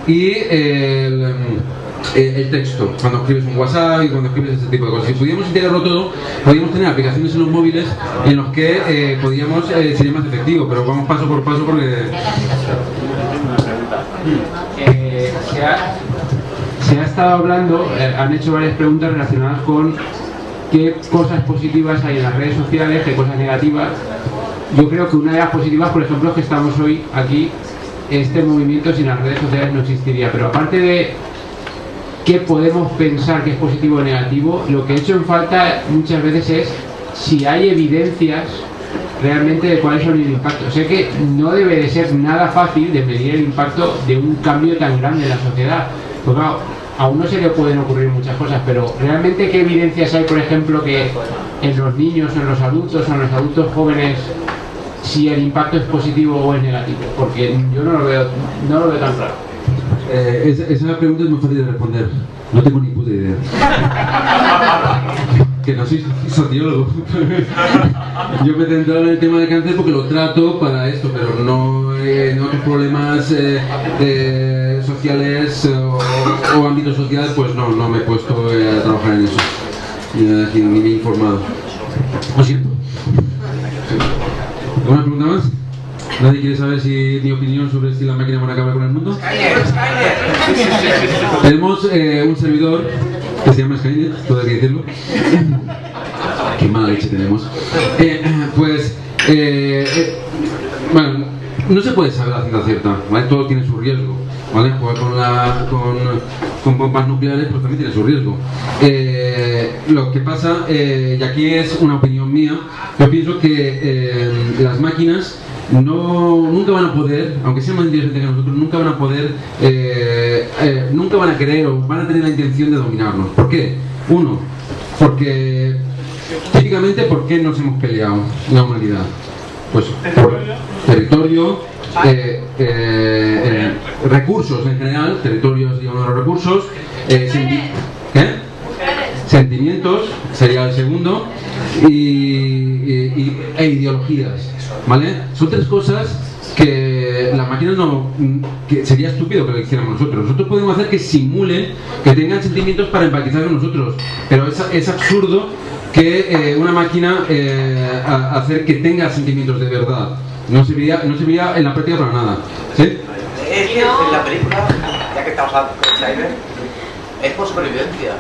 y el, el texto. Cuando escribes un WhatsApp y cuando escribes ese tipo de cosas. Si pudiéramos integrarlo todo, podríamos tener aplicaciones en los móviles en los que eh, podríamos eh, ser más efectivos. Pero vamos paso por paso porque... Eh, ya... Se ha estado hablando, eh, han hecho varias preguntas relacionadas con qué cosas positivas hay en las redes sociales, qué cosas negativas. Yo creo que una de las positivas, por ejemplo, es que estamos hoy aquí, este movimiento sin las redes sociales no existiría. Pero aparte de qué podemos pensar que es positivo o negativo, lo que he hecho en falta muchas veces es si hay evidencias realmente de cuáles son los impactos. O sea que no debe de ser nada fácil de medir el impacto de un cambio tan grande en la sociedad. Pues claro, a uno se le pueden ocurrir muchas cosas, pero ¿realmente qué evidencias hay, por ejemplo, que en los niños, en los adultos, o en los adultos jóvenes, si el impacto es positivo o es negativo? Porque yo no lo veo, no lo veo tan claro. Eh, esa, esa pregunta es muy fácil de responder. No tengo ni puta idea. Que no soy sociólogo. Yo me centrado en el tema del cáncer porque lo trato para esto, pero no eh, en otros problemas eh, eh, sociales o, o ámbitos sociales, pues no, no me he puesto eh, a trabajar en eso. Ni, ni me he informado. Lo siento. ¿Alguna pregunta más? ¿Nadie quiere saber si mi opinión sobre si la máquina van a acabar con el mundo? Tenemos eh, un servidor que se llama Skynet, todo hay que decirlo. Qué mala leche tenemos. Eh, pues, eh, eh, bueno, no se puede saber la ciencia cierta, ¿vale? Todo tiene su riesgo, ¿vale? Jugar con, la, con, con bombas nucleares pues también tiene su riesgo. Eh, lo que pasa, eh, y aquí es una opinión mía, yo pienso que eh, las máquinas no, nunca van a poder, aunque sean más inteligentes que nosotros, nunca van a poder, eh, eh, nunca van a querer o van a tener la intención de dominarnos. ¿Por qué? Uno, porque típicamente, ¿por qué nos hemos peleado la humanidad? Pues por territorio, eh, eh, eh, recursos en general, territorios y los recursos, eh, senti ¿eh? sentimientos sería el segundo y, y, y, e ideologías. ¿Vale? Son tres cosas que las máquinas no... que sería estúpido que lo hiciéramos nosotros. Nosotros podemos hacer que simulen, que tengan sentimientos para empatizar con nosotros, pero es, es absurdo que eh, una máquina eh, a, hacer que tenga sentimientos de verdad. No serviría, no serviría en la práctica para nada. ¿Sí? Es que en la película, ya que estamos hablando de cyber, es por supervivencia.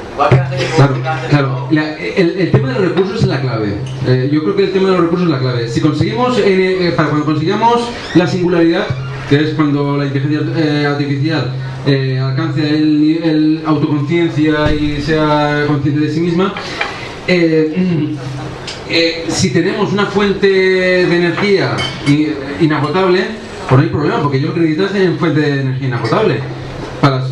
Claro, claro. La, el, el tema de los recursos es la clave. Eh, yo creo que el tema de los recursos es la clave. Si conseguimos, eh, para cuando consigamos la singularidad, que es cuando la inteligencia artificial eh, alcance el, el autoconciencia y sea consciente de sí misma, eh, eh, si tenemos una fuente de energía inagotable, pues no hay problema, porque ellos acreditan en fuente de energía inagotable. Para,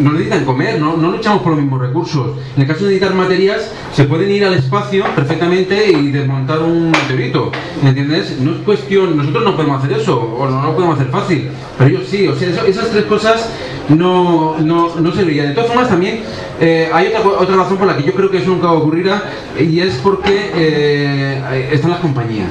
no necesitan comer, no, no luchamos por los mismos recursos. En el caso de necesitar materias, se pueden ir al espacio perfectamente y desmontar un meteorito, ¿entiendes? No es cuestión, nosotros no podemos hacer eso, o no lo podemos hacer fácil, pero ellos sí. O sea, eso, esas tres cosas no, no, no servirían. De todas formas, también eh, hay otra, otra razón por la que yo creo que eso nunca ocurrirá, y es porque eh, están las compañías.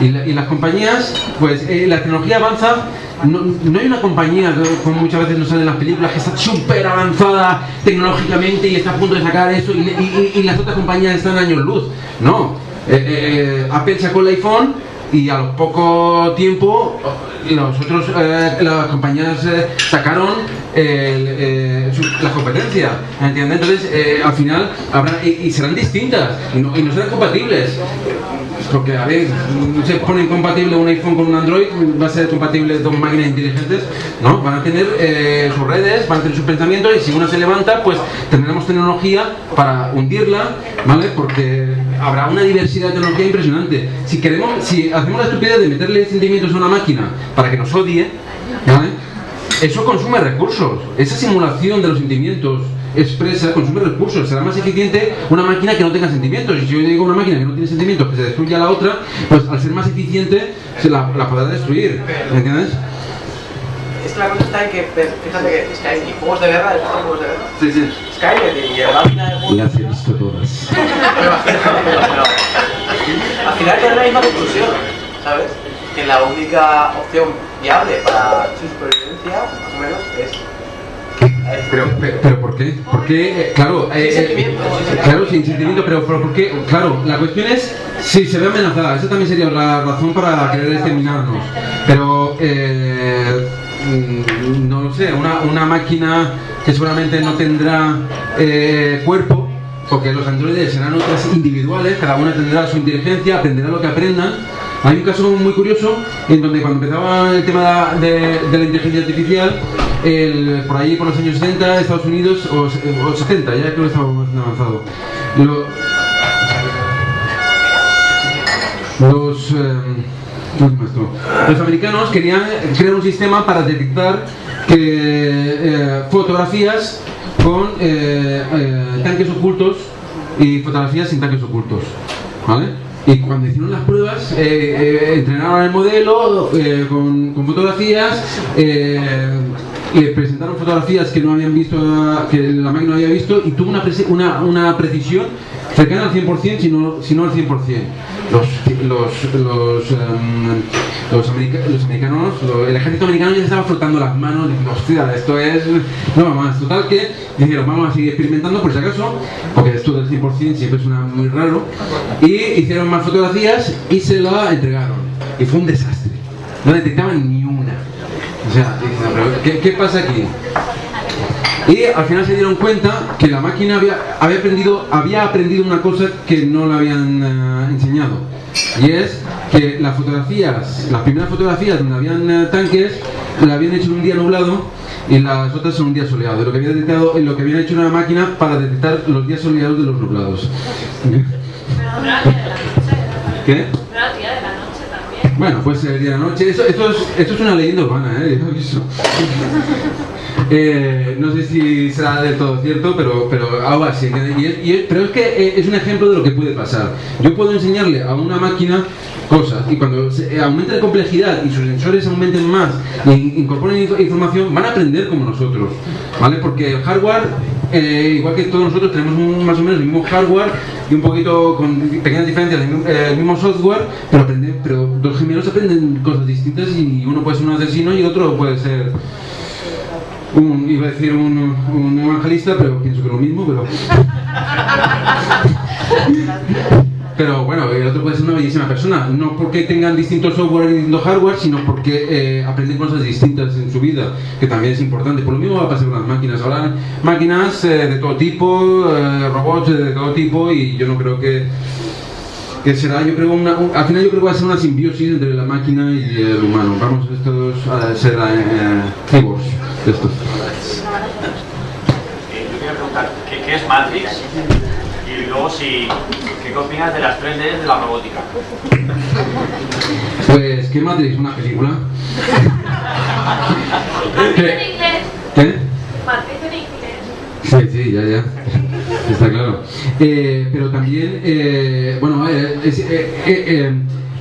Y, la, y las compañías, pues eh, la tecnología avanza. No, no hay una compañía, como muchas veces nos sale en las películas, que está súper avanzada tecnológicamente y está a punto de sacar eso, y, y, y las otras compañías están años luz. No, eh, eh, Apple sacó el iPhone y a los poco tiempo los otros, eh, las compañías eh, sacaron eh, el, eh, su, la competencia, ¿entiendes? Entonces eh, al final habrá, y, y serán distintas y no, y no serán compatibles. Porque a ver, se pone compatible un iPhone con un Android, va a ser compatible dos máquinas inteligentes, ¿no? Van a tener eh, sus redes, van a tener sus pensamientos, y si una se levanta, pues tendremos tecnología para hundirla, ¿vale? Porque habrá una diversidad de tecnología impresionante. Si queremos, si hacemos la estupidez de meterle sentimientos a una máquina para que nos odie, ¿vale? Eso consume recursos, esa simulación de los sentimientos expresa, consume recursos. Será más eficiente una máquina que no tenga sentimientos, y si yo digo una máquina que no tiene sentimientos, que se destruya la otra, pues al ser más eficiente se la, la podrá destruir, ¿me entiendes? Es que la cosa está en que, fíjate que Skynet y juegos de guerra, es juegos de guerra. Sí, sí. Skynet y la máquina de juegos. Las he visto todas. Al final queda la misma conclusión, ¿sabes? Que la única opción viable para su supervivencia, más o menos, es... Pero, pero, pero ¿por qué? ¿Por qué? Claro, eh, claro, sin sentimiento, pero, pero ¿por qué? Claro, la cuestión es si se ve amenazada. Esa también sería la razón para querer exterminarnos. Pero, eh, no lo sé, una, una máquina que seguramente no tendrá eh, cuerpo, porque los androides serán otras individuales, cada una tendrá su inteligencia, aprenderá lo que aprendan. Hay un caso muy curioso en donde cuando empezaba el tema de, de la inteligencia artificial, el, por ahí por los años setenta, Estados Unidos, o, o setenta, ya creo que estaba más avanzado. Lo, los, eh, los americanos querían crear un sistema para detectar que, eh, fotografías con eh, eh, tanques ocultos y fotografías sin tanques ocultos, ¿vale? Y cuando hicieron las pruebas, eh, eh, entrenaron el modelo eh, con, con fotografías, eh, le presentaron fotografías que no habían visto, que la máquina no había visto, y tuvo una, una, una precisión cercana al cien por cien, si no, si no al cien por cien. Los, los, los, um, los, america, los americanos, los, el ejército americano ya se estaba frotando las manos, diciendo, hostia, esto es... No, más total que dijeron, vamos a seguir experimentando por si acaso, porque esto del cien por cien siempre suena muy raro, y hicieron más fotografías y se la entregaron. Y fue un desastre. No detectaban ni una. O sea, ¿qué, qué pasa aquí? Y al final se dieron cuenta que la máquina había, había, aprendido, había aprendido una cosa que no la habían eh, enseñado. Y es que las fotografías, las primeras fotografías donde habían eh, tanques, las habían hecho en un día nublado y las otras en un día soleado. Y lo que había detectado es lo que habían hecho una máquina para detectar los días soleados de los nublados. ¿Qué? Bueno, pues el día de la noche. Esto, esto, es, esto es una leyenda urbana, ¿eh? Eso. Eh, no sé si será del todo cierto, pero, pero algo así. Y es, y es, pero es que es un ejemplo de lo que puede pasar. Yo puedo enseñarle a una máquina cosas, y cuando se aumenta la complejidad y sus sensores aumenten más e incorporen información, van a aprender como nosotros, ¿vale? Porque el hardware, eh, igual que todos nosotros, tenemos un, más o menos el mismo hardware y un poquito con pequeñas diferencias el mismo software, pero aprenden, pero dos gemelos aprenden cosas distintas, y uno puede ser un asesino y otro puede ser... Un, iba a decir un, un evangelista, pero pienso que lo mismo, pero... Pero bueno, el otro puede ser una bellísima persona, no porque tengan distintos software y distintos hardware, sino porque eh, aprenden cosas distintas en su vida, que también es importante. Por lo mismo va a pasar con las máquinas. Ahora máquinas eh, de todo tipo, eh, robots de todo tipo, y yo no creo que... que será, yo creo, una, un, al final yo creo que va a ser una simbiosis entre la máquina y el humano. Vamos estos a ser cyborgs, eh, estos. Eh, yo quería preguntar, ¿qué, qué es Matrix? Y luego, si, ¿qué opinas de las tres D de la robótica? Pues, ¿qué Matrix? ¿Una película? ¿Qué? ¿Qué? Matrix en inglés. Sí, sí, ya, ya. Está claro. Eh, pero también, eh, bueno, eh, es, eh, eh, eh,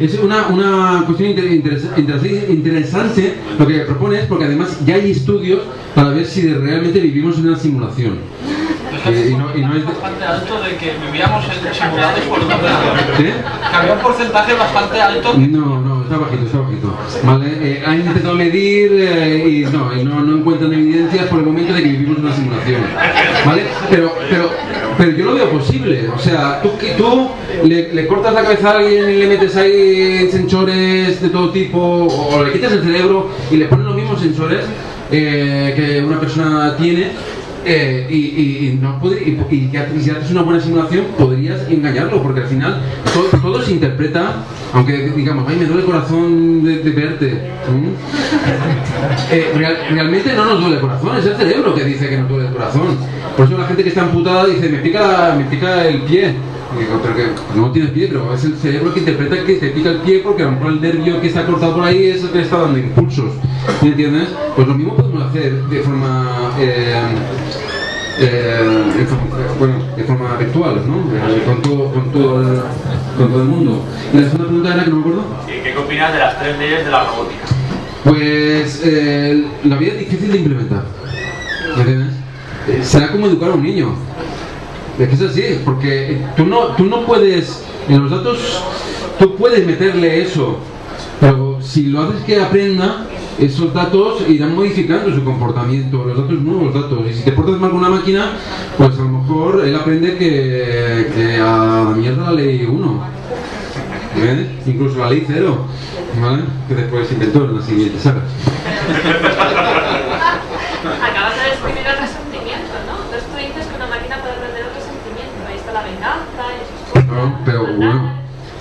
es una, una cuestión interesa, interesa, interesante lo que propones, porque además ya hay estudios para ver si realmente vivimos en una simulación. Eh, y no, y no es bastante alto de que vivíamos en simulados por otra vez. ¿Qué? Que había un porcentaje bastante alto. No, no, está bajito, está bajito. Vale, eh, han intentado medir eh, y, no, y no, no encuentran evidencias por el momento de que vivimos una simulación. Vale, pero, pero, pero yo lo veo posible. O sea, tú, tú le, le cortas la cabeza a alguien y le metes ahí sensores de todo tipo, o, o le quitas el cerebro y le pones los mismos sensores eh, que una persona tiene. Eh, y, y, y, no podría, y, y si haces una buena simulación podrías engañarlo, porque al final todo, todo se interpreta, aunque digamos, ay, me duele el corazón de, de verte. ¿Mm? eh, real, realmente no nos duele el corazón, es el cerebro que dice que nos duele el corazón. Por eso la gente que está amputada dice, me pica, me pica el pie. Digo, pero que no tienes pie, pero es el cerebro que interpreta que te pica el pie, porque a lo mejor el nervio que está cortado por ahí es el que le está dando impulsos. ¿Me entiendes? Pues lo mismo podemos hacer de forma eh, eh, bueno, de forma virtual, ¿no? Eh, con, todo, con, todo el, con todo el mundo. Y la segunda pregunta era que no me acuerdo. ¿Qué opinas de las tres leyes de la robótica? Pues eh, la vida es difícil de implementar. ¿Me entiendes? Eh, será como educar a un niño. Es que es así, porque tú no, tú no puedes, en los datos, tú puedes meterle eso, pero si lo haces que aprenda, esos datos irán modificando su comportamiento, los datos, nuevos datos. Y si te portas mal con una máquina, pues a lo mejor él aprende que, que a la mierda la ley uno, ¿eh? Incluso la ley cero, ¿vale? Que después se inventó en las siguientes sagas. Acabas de describir el resentimiento, ¿no? Entonces tú dices que una máquina puede aprender otro sentimiento. Ahí está la venganza, el... No, pero bueno,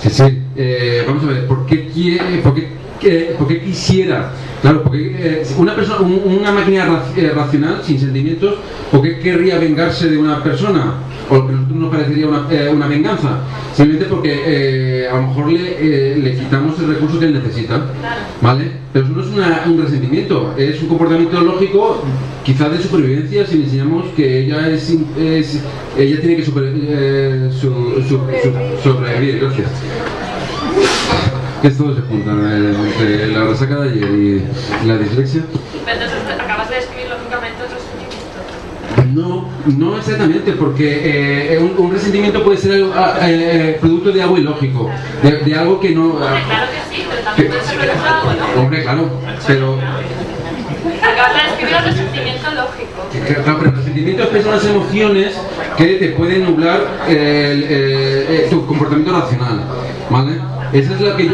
sí, sí. Eh, vamos a ver, ¿por qué quiere, por qué, eh, por qué quisiera? Claro, porque eh, una persona, un, una máquina raci eh, racional, sin sentimientos, ¿por qué querría vengarse de una persona? O lo que a nosotros nos parecería una, eh, una venganza. Simplemente porque eh, a lo mejor le, eh, le quitamos el recurso que él necesita. ¿Vale? Pero eso no es una, un resentimiento, es un comportamiento lógico, quizás de supervivencia, si le enseñamos que ella es, es ella tiene que super, eh, su, su, su, sobrevivir. Gracias. Que todo se junta, entre la resaca y la dislexia. Entonces, acabas de describir lógicamente otro sentimiento. No, no exactamente, porque eh, un, un resentimiento puede ser eh, producto de algo ilógico, de, de algo que no... Hombre, claro que sí, pero también puede ser producto de algo, ¿no? Hombre, claro, pero... Acabas de describir el resentimiento lógico. Claro, pero los sentimientos son las emociones que te pueden nublar el, el, el, tu comportamiento racional, ¿vale? Esa es la que... No,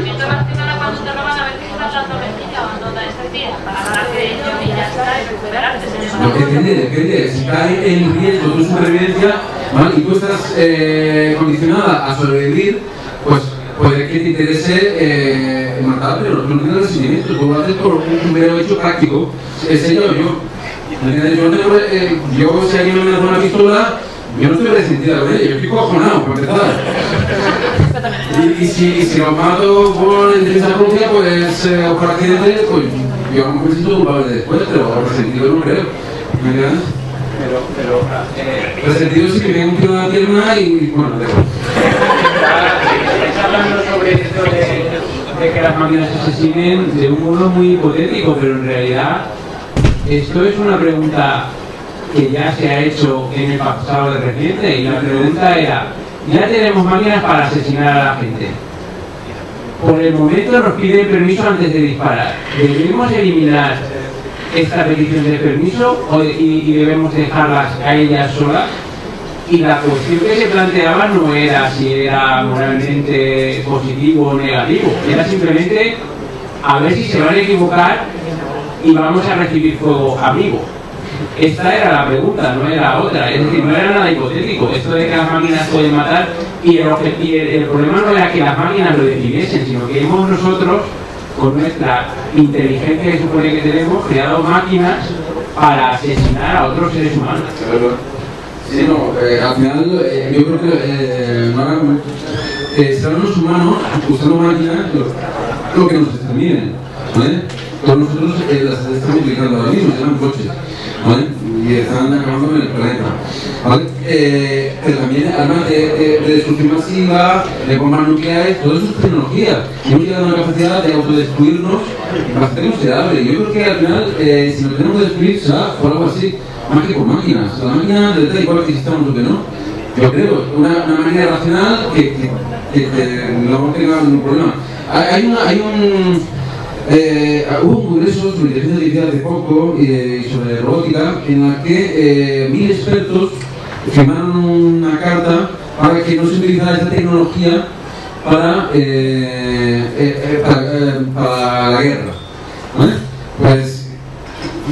depende, depende. Si cae en riesgo tu supervivencia, ¿vale? Y tú estás eh, condicionada a sobrevivir, pues puede que te interese eh, matar, pero tú no tienes resentimiento, tú lo haces por un mero hecho práctico. Es ella o yo. Yo, no tengo, eh, yo si alguien me da una pistola, yo no estoy resentida con ella, yo estoy cojonado, por empezar. Y, y si, si lo mato por intensa propia, pues, eh, o por accidente, pues yo no me siento culpable de después, pero resentido no creo. ¿Me entiendes? Pero, pero... Eh, resentido sí que me han quitado la pierna y, bueno, dejo. Estás hablando sobre esto de, de que las máquinas se siguen de un modo muy hipotético, pero en realidad esto es una pregunta que ya se ha hecho en el pasado de reciente, y la pregunta era... Ya tenemos máquinas para asesinar a la gente. Por el momento nos piden permiso antes de disparar. ¿Debemos eliminar esta petición de permiso o de, y, y debemos dejarlas a ellas solas? Y la cuestión que se planteaba no era si era moralmente positivo o negativo. Era simplemente a ver si se van a equivocar y vamos a recibir fuego amigo. Esta era la pregunta, no era otra, es decir, no era nada hipotético, esto de que las máquinas pueden matar, y el, y el, el problema no era que las máquinas lo decidiesen, sino que hemos nosotros, con nuestra inteligencia que supone que tenemos, creado máquinas para asesinar a otros seres humanos. Sí, no, eh, al final eh, yo creo que eh, eh, serán los humanos usando máquinas lo, lo que nos exterminen, ¿vale? Todos nosotros eh, las estamos utilizando ahora mismo, llevan coches, ¿vale? Y están acabando en el planeta, ¿vale? Eh, pero también, además de, de destrucción masiva, de bombas nucleares, todas esas tecnologías, hemos llegado a una capacidad de autodestruirnos bastante considerable. Yo creo que al final, eh, si nos tenemos que destruir, será por algo así, más que por máquinas. La máquina de tal y cual que existamos o que no, yo creo, una, una máquina racional que, que, que, que no tenga ningún problema. Hay, una, hay un... Eh, hubo un congreso sobre inteligencia artificial hace poco y eh, sobre robótica en la que eh, mil expertos firmaron una carta para que no se utilizara esta tecnología para, eh, eh, para, eh, para la guerra, ¿vale? Pues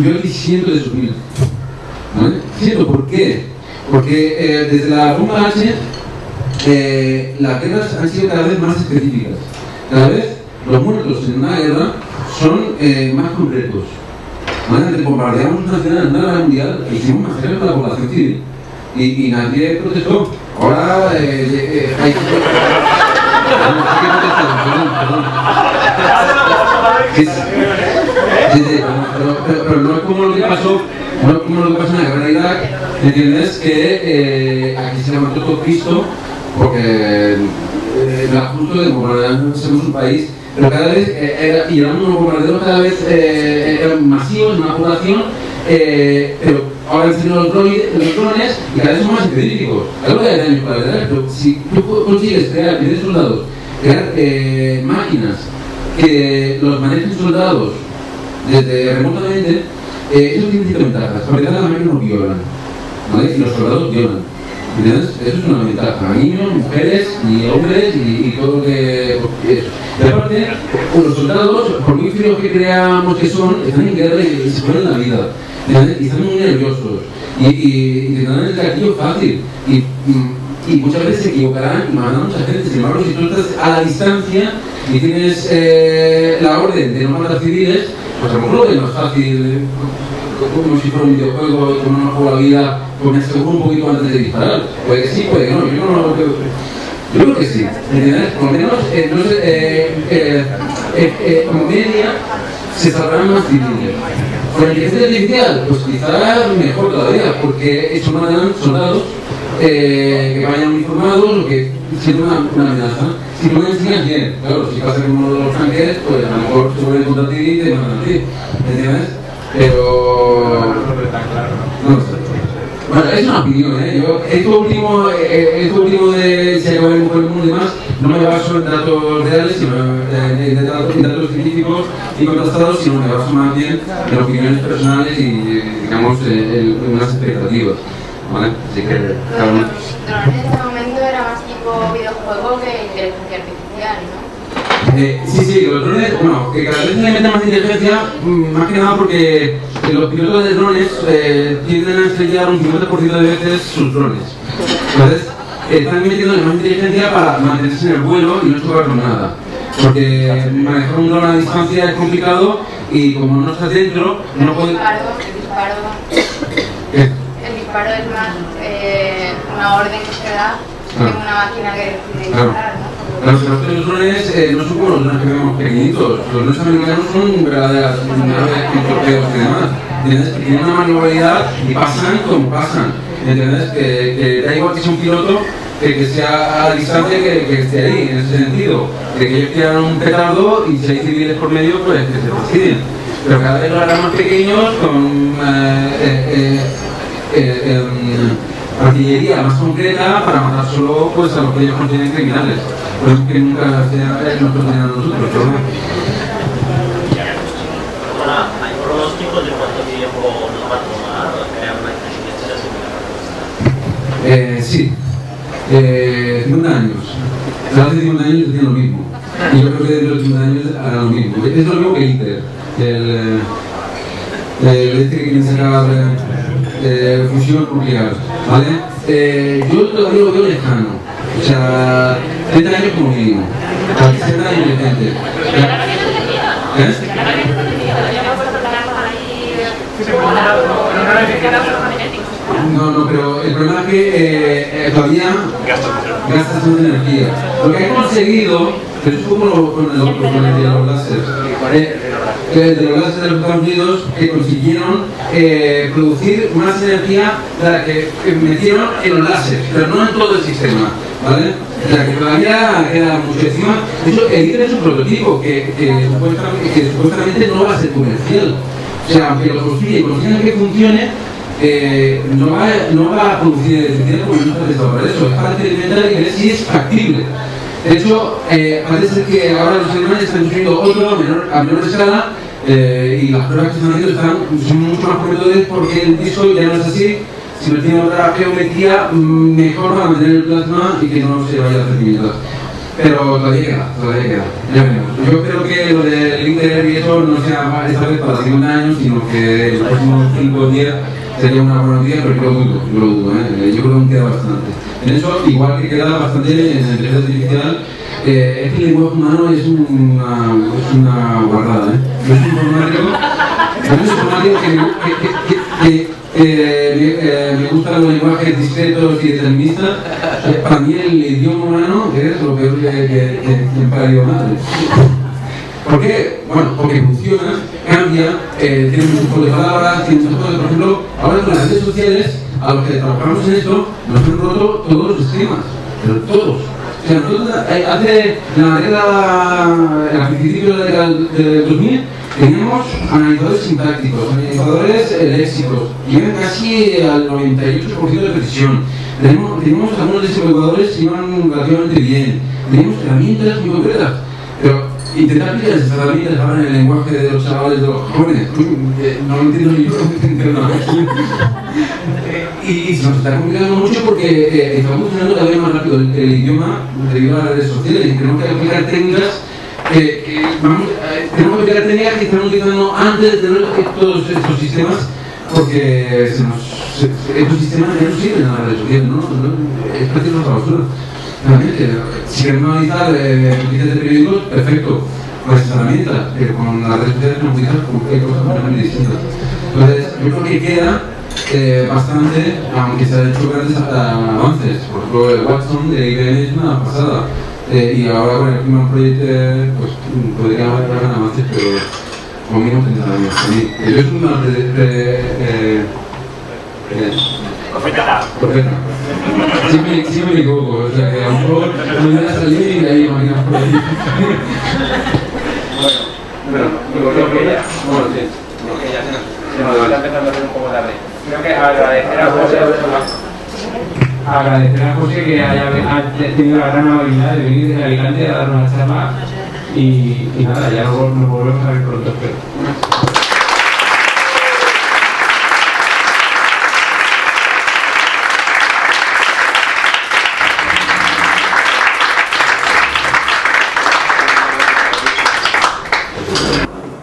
yo les siento de sus mil, ¿vale? Siento, ¿por qué? Porque eh, desde la bomba H eh, las guerras han sido cada vez más específicas, cada vez los muertos en una guerra son eh, más concretos. Antes bombardeamos una escena en una guerra mundial e hicimos masacres para la población civil. Y, y nadie protestó. Ahora eh, eh, hay que protestar, perdón, perdón. Sí, sí, sí, pero, pero, pero no es como lo que pasó, no es como lo que pasó en la guerra de Irak, ¿entiendes? Que eh, aquí se levantó todo Cristo porque eh, la justo de bombardearnos un país. Pero cada vez eh, era, y eran unos bombardeos cada vez eh, eran masivos en una población, eh, pero ahora han sido los drones y cada vez son más específicos. Algo de daño para verdad, pero si tú consigues crear millones de soldados, crear eh, máquinas que los manejen soldados desde remotamente, eh, eso tiene ciertas ventajas. Para empezar, las máquinas no violan, ¿vale? Y los soldados violan. ¿Entiendes? Eso es una ventaja. Niños, mujeres, y hombres y, y todo lo que... eso. Y aparte, los soldados, por muy fríos que creamos que son, están en guerra y se ponen la vida. ¿Entiendes? Y están muy nerviosos. Y, y, y te dan el gatillo fácil. Y, y, y muchas veces se equivocarán y mandan a mucha gente. Sin embargo, si tú estás a la distancia y tienes eh, la orden de no matar civiles, pues a lo mejor lo es más fácil... como si fuera un videojuego, como no juego la vida, con el segundo un poquito antes de disparar. Puede que sí, puede que no, yo no lo creo. Yo creo que sí, ¿entiendes? Por lo menos, eh, no sé, eh, eh, eh, eh, como media, se salvarán más difíciles. Con la inteligencia artificial, pues quizá mejor todavía, porque eso mandan soldados eh, que vayan uniformados o que sientan una, una amenaza. Si tú me enseñas bien, claro, si pasa como los franqueros, pues a lo mejor se vuelven contra ti y te mandan a ti, ¿entiendes? Pero... no sé. Bueno, es una opinión, ¿eh? Yo, esto último, esto último de si acabamos con el mundo y demás, no me baso en datos reales, sino en datos, en datos científicos y contrastados, sino me baso más bien en opiniones personales y, digamos, en unas expectativas, ¿vale? Así que... Claro. Bueno, en este momento era más tipo videojuego que inteligencia artificial, ¿no? Eh, sí, sí, los drones, bueno, que cada vez se le meten más inteligencia, más que nada porque los pilotos de drones eh, tienden a estrellar un cincuenta por ciento de veces sus drones. Entonces, eh, están metiéndole más inteligencia para mantenerse en el vuelo y no chocar con nada. Porque manejar un drone a distancia es complicado y como no estás dentro, no puede... El disparo, el disparo, ¿qué? El disparo es más eh, una orden que se da que ah. una máquina que decide disparar, claro. ¿No? Los otros drones eh, no son como los drones que vemos pequeñitos, los drones americanos son verdaderas torpedos y demás, ¿entiendes? Que tienen una maniobrabilidad y pasan como pasan, ¿entiendes? Que, que da igual que sea un piloto, que, que sea a distancia que, que esté ahí, en ese sentido, de que ellos tiran un petardo y si hay civiles por medio, pues que se fastidian. Pero cada vez los harán más pequeños con... Eh, eh, eh, eh, eh, artillería más concreta para matar solo pues, a los que ellos consideran criminales. Por eso que nunca se nos consideran a nosotros, pero bueno. Ahora, ¿hay dos tipos de cuánto tiempo nos va a tomar crear una inteligencia artificial? Eh, sí. Eh, cincuenta años. Hace cincuenta años hacían lo mismo. Y yo creo que dentro de cincuenta años harán lo mismo. Es lo mismo que el ITER. El... eh, le dice que quieren sacar eh, eh, fusión nuclear, ¿vale? Eh, yo todavía lo veo lejano, o sea, treinta años como mínimo, casi sesenta años de gente. ¿Eh? No, no, pero el problema es que eh, eh, todavía gastas mucha energía. Lo que he conseguido, pero es como lo, con, lo, con el de los láseres, eh, de los láseres de los Estados Unidos, que consiguieron eh, producir más energía de la que metieron en los láseres, pero no en todo el sistema, ¿vale? O sea, que todavía queda mucho encima. De hecho, el ITER es un prototipo que, que, supuestamente, que supuestamente no va a ser comercial. O sea, aunque lo construye y consigan que funcione, eh, no, va, no va a producir electricidad porque no está pensado para eso. Es para experimentar y ver si es factible. De hecho, eh, parece que ahora los alemanes están construyendo otro a menor, a menor escala, eh, y las pruebas que están haciendo están, son mucho más prometedores porque el piso ya no es así, sino tiene otra geometría mejor para mantener el plasma y que no se vaya a hacer mierda. Pero todavía queda, todavía queda. Ya veremos. Yo espero que lo del ITER y eso no sea esta vez para cincuenta años, sino que en los próximos cinco o diez sería una buena noticia, pero yo lo dudo, yo lo dudo, ¿eh? Yo creo que aún queda bastante. En eso, igual que queda bastante en la inteligencia artificial, eh, es que el lenguaje humano es una, es una guardada, ¿eh? No es informático, no es informático que, que, que, que, que Eh, eh, me gustan los lenguajes discretos y deterministas. Eh, para mí el idioma humano es lo peor que, que, que, que para el idioma madre. ¿Por qué? Bueno, porque funciona, cambia, eh, tiene muchos juegos de palabras, tiene muchas cosas. Por ejemplo, ahora con las redes sociales, a los que trabajamos en esto, nos han roto todos los esquemas, pero todos. O sea, nosotros eh, hace la década, en el principio de la década del dos mil, teníamos analizadores sintácticos, analizadores léxicos, llegan casi al noventa y ocho por ciento de precisión. Tenemos, tenemos algunos desarrolladores que iban relativamente bien. Tenemos herramientas muy concretas, pero intentar aplicar esas herramientas ahora en el lenguaje de los chavales, de los jóvenes, no lo entiendo ni yo, no lo entiendo nada. Y se nos está complicando mucho porque eh, está funcionando cada vez más rápido el, el idioma debido a las redes sociales, y tenemos que aplicar técnicas que, que vamos, eh, tenemos que aplicar técnicas que estamos utilizando antes de tener todos estos sistemas, porque se nos, se, se, estos sistemas ya no sirven a las redes sociales, ¿no? Es parte de nuestra basura. Realmente, si queremos analizar eh, noticias de periódicos, perfecto, con esas herramientas, pero con las redes sociales nos utilizamos con cosas completamente distintas. Entonces, yo creo que queda Eh, bastante, aunque se han hecho grandes avances. Por ejemplo, el Watson de I B M es una pasada, eh, y ahora con el Human Project eh, pues podría haber grandes avances, pero como mínimo treinta años. Yo soy una profeta, profeta. Sí me equivoco, o sea que a lo mejor no me voy a salir y de ahí imaginas por ahí. Bueno, pero creo que ya, bueno, sí, creo que ya se nos está empezando a hacer un poco tarde. Creo que agradecer a José, agradecer a José que haya, haya tenido la gran habilidad de venir desde Alicante a dar una charla, y, y nada, ya nos volvemos a ver pronto, espero.